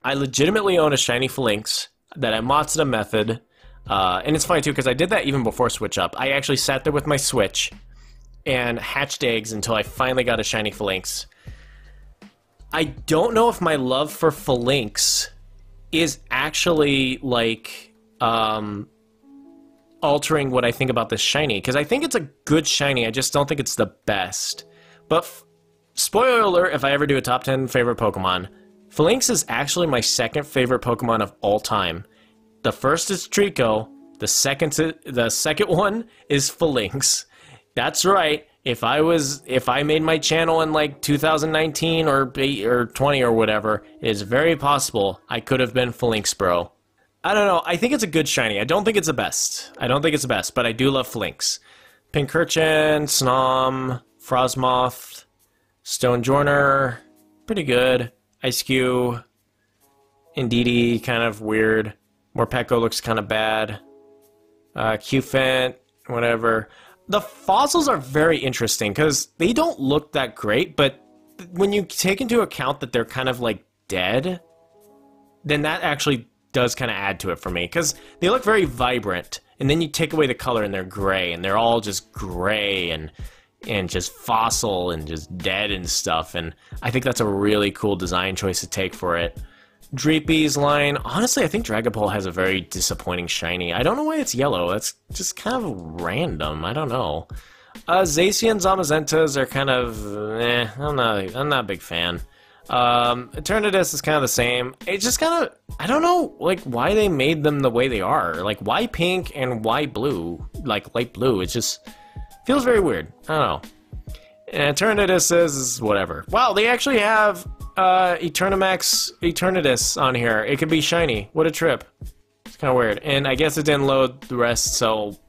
I legitimately own a Shiny Phalanx that I Matsuda method. Uh, and it's funny too, because I did that even before Switch Up. I actually sat there with my Switch and hatched eggs until I finally got a Shiny Phalanx. I don't know if my love for Phalanx is actually, like, um, altering what I think about this Shiny. Because I think it's a good Shiny, I just don't think it's the best. But, spoiler alert, if I ever do a top ten favorite Pokemon, Phalanx is actually my second favorite Pokemon of all time. The first is Treecko, the second to, the second one is Phalanx. That's right. If I was, if I made my channel in like two thousand nineteen or eight or twenty or whatever, it is very possible I could have been Phalanx, bro. I don't know. I think it's a good shiny. I don't think it's the best. I don't think it's the best, but I do love Phalanx. Pincurchin, Snom, Frozmoth, Stonejourner, pretty good. Ice-Q, Indeedee, kind of weird. Morpeko looks kind of bad. Uh, Qfant, whatever. The fossils are very interesting because they don't look that great, but when you take into account that they're kind of like dead, then that actually does kind of add to it for me, because they look very vibrant, and then you take away the color and they're gray, and they're all just gray and and just fossil and just dead and stuff, and I think that's a really cool design choice to take for it. Dreepy's line, honestly, I think Dragapult has a very disappointing shiny. I don't know why it's yellow. That's just kind of random. I don't know. Uh, Zacian and Zamazentas are kind of, eh, I'm not, I'm not a big fan. Um, Eternatus is kind of the same. It's just kind of, I don't know, like, why they made them the way they are. Like, why pink and why blue? Like, light blue. It just feels very weird. I don't know. And Eternatus is whatever. Wow, they actually have Uh, Eternamax Eternatus on here. It could be shiny. What a trip. It's kind of weird. And I guess it didn't load the rest, so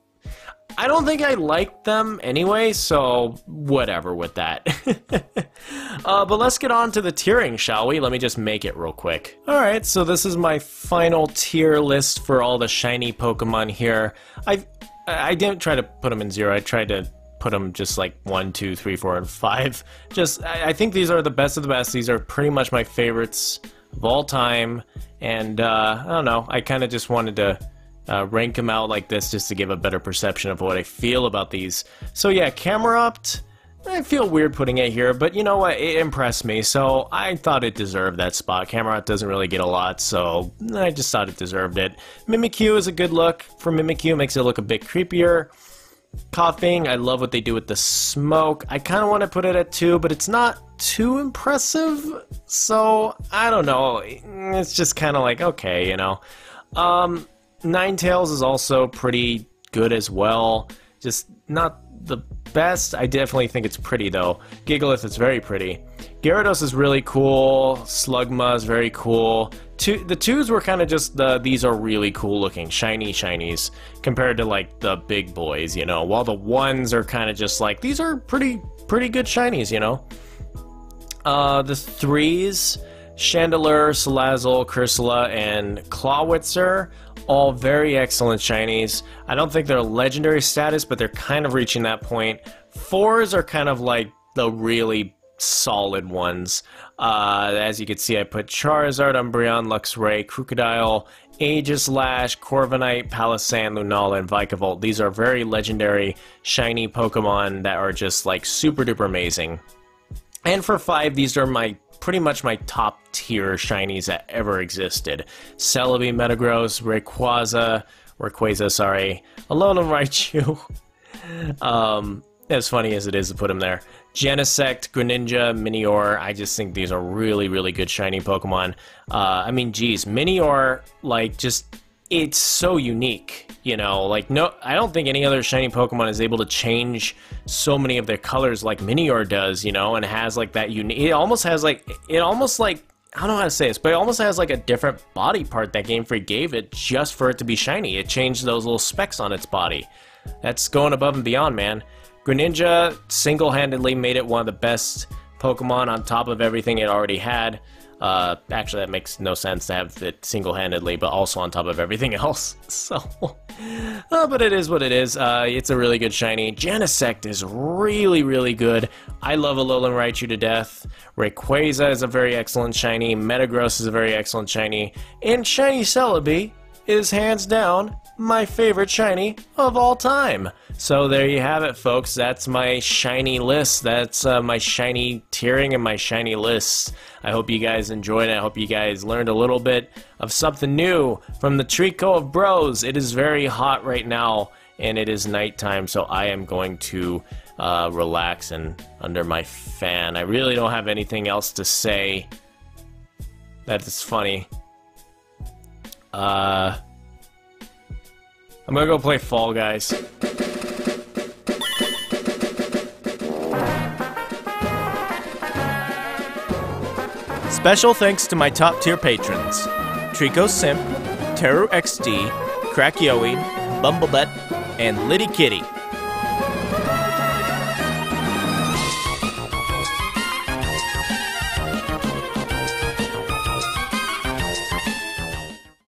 I don't think I liked them anyway, so whatever with that. uh, but let's get on to the tiering, shall we? Let me just make it real quick. Alright, so this is my final tier list for all the shiny Pokemon here. I I didn't try to put them in zero. I tried to put them just like one, two, three, four, and five. Just, I, I think these are the best of the best. These are pretty much my favorites of all time. And uh, I don't know, I kind of just wanted to uh, rank them out like this just to give a better perception of what I feel about these. So yeah, Camerupt, I feel weird putting it here, but you know what, it impressed me, so I thought it deserved that spot. Camerupt doesn't really get a lot, so I just thought it deserved it. Mimikyu is a good look for Mimikyu, makes it look a bit creepier. Coughing, I love what they do with the smoke. I kind of want to put it at two, but it's not too impressive, so I don't know. It's just kind of like, okay, you know. Um, Ninetales is also pretty good as well. Just not the best. I definitely think it's pretty, though. Gigalith is very pretty. Gyarados is really cool. Slugma is very cool. Two, the twos were kind of just the, these are really cool looking, shiny shinies, compared to like the big boys, you know, while the ones are kind of just like, these are pretty, pretty good shinies, you know. Uh, the threes, Chandelure, Salazzle, Cursula, and Clawitzer, all very excellent shinies. I don't think they're legendary status, but they're kind of reaching that point. Fours are kind of like the really solid ones. Uh, as you can see, I put Charizard, Umbreon, Luxray, Crocodile, Aegislash, Corviknight, Palisand, Lunala, and Vikavolt. These are very legendary, shiny Pokemon that are just like super duper amazing. And for five, these are my pretty much my top tier shinies that ever existed. Celebi, Metagross, Rayquaza, Rayquaza, sorry, Alolan Raichu. um, As funny as it is to put them there. Genesect, Greninja, Minior, I just think these are really, really good shiny Pokemon. Uh, I mean, geez, Minior, like, just, it's so unique, you know? Like, no, I don't think any other shiny Pokemon is able to change so many of their colors like Minior does, you know? And has, like, that unique, it almost has, like, it almost, like, I don't know how to say this, but it almost has like a different body part that Game Freak gave it just for it to be shiny. It changed those little specks on its body. That's going above and beyond, man. Greninja single-handedly made it one of the best Pokemon on top of everything it already had. Uh, actually, that makes no sense to have it single-handedly, but also on top of everything else. So, uh, but it is what it is. Uh, it's a really good shiny. Genesect is really, really good. I love Alolan Raichu to death. Rayquaza is a very excellent shiny. Metagross is a very excellent shiny. And shiny Celebi is hands down my favorite shiny of all time. So there you have it, folks. That's my shiny list. That's uh, my shiny tiering and my shiny lists. I hope you guys enjoyed. I hope you guys learned a little bit of something new from the Treecko of Bros. It is very hot right now, and it is nighttime, so I am going to uh, relax and under my fan. I really don't have anything else to say. That is funny. Uh... I'm gonna go play Fall Guys. Special thanks to my top tier patrons: Trico Simp, Teru X D, Crackyoe, Bumblebutt, and Litty Kitty.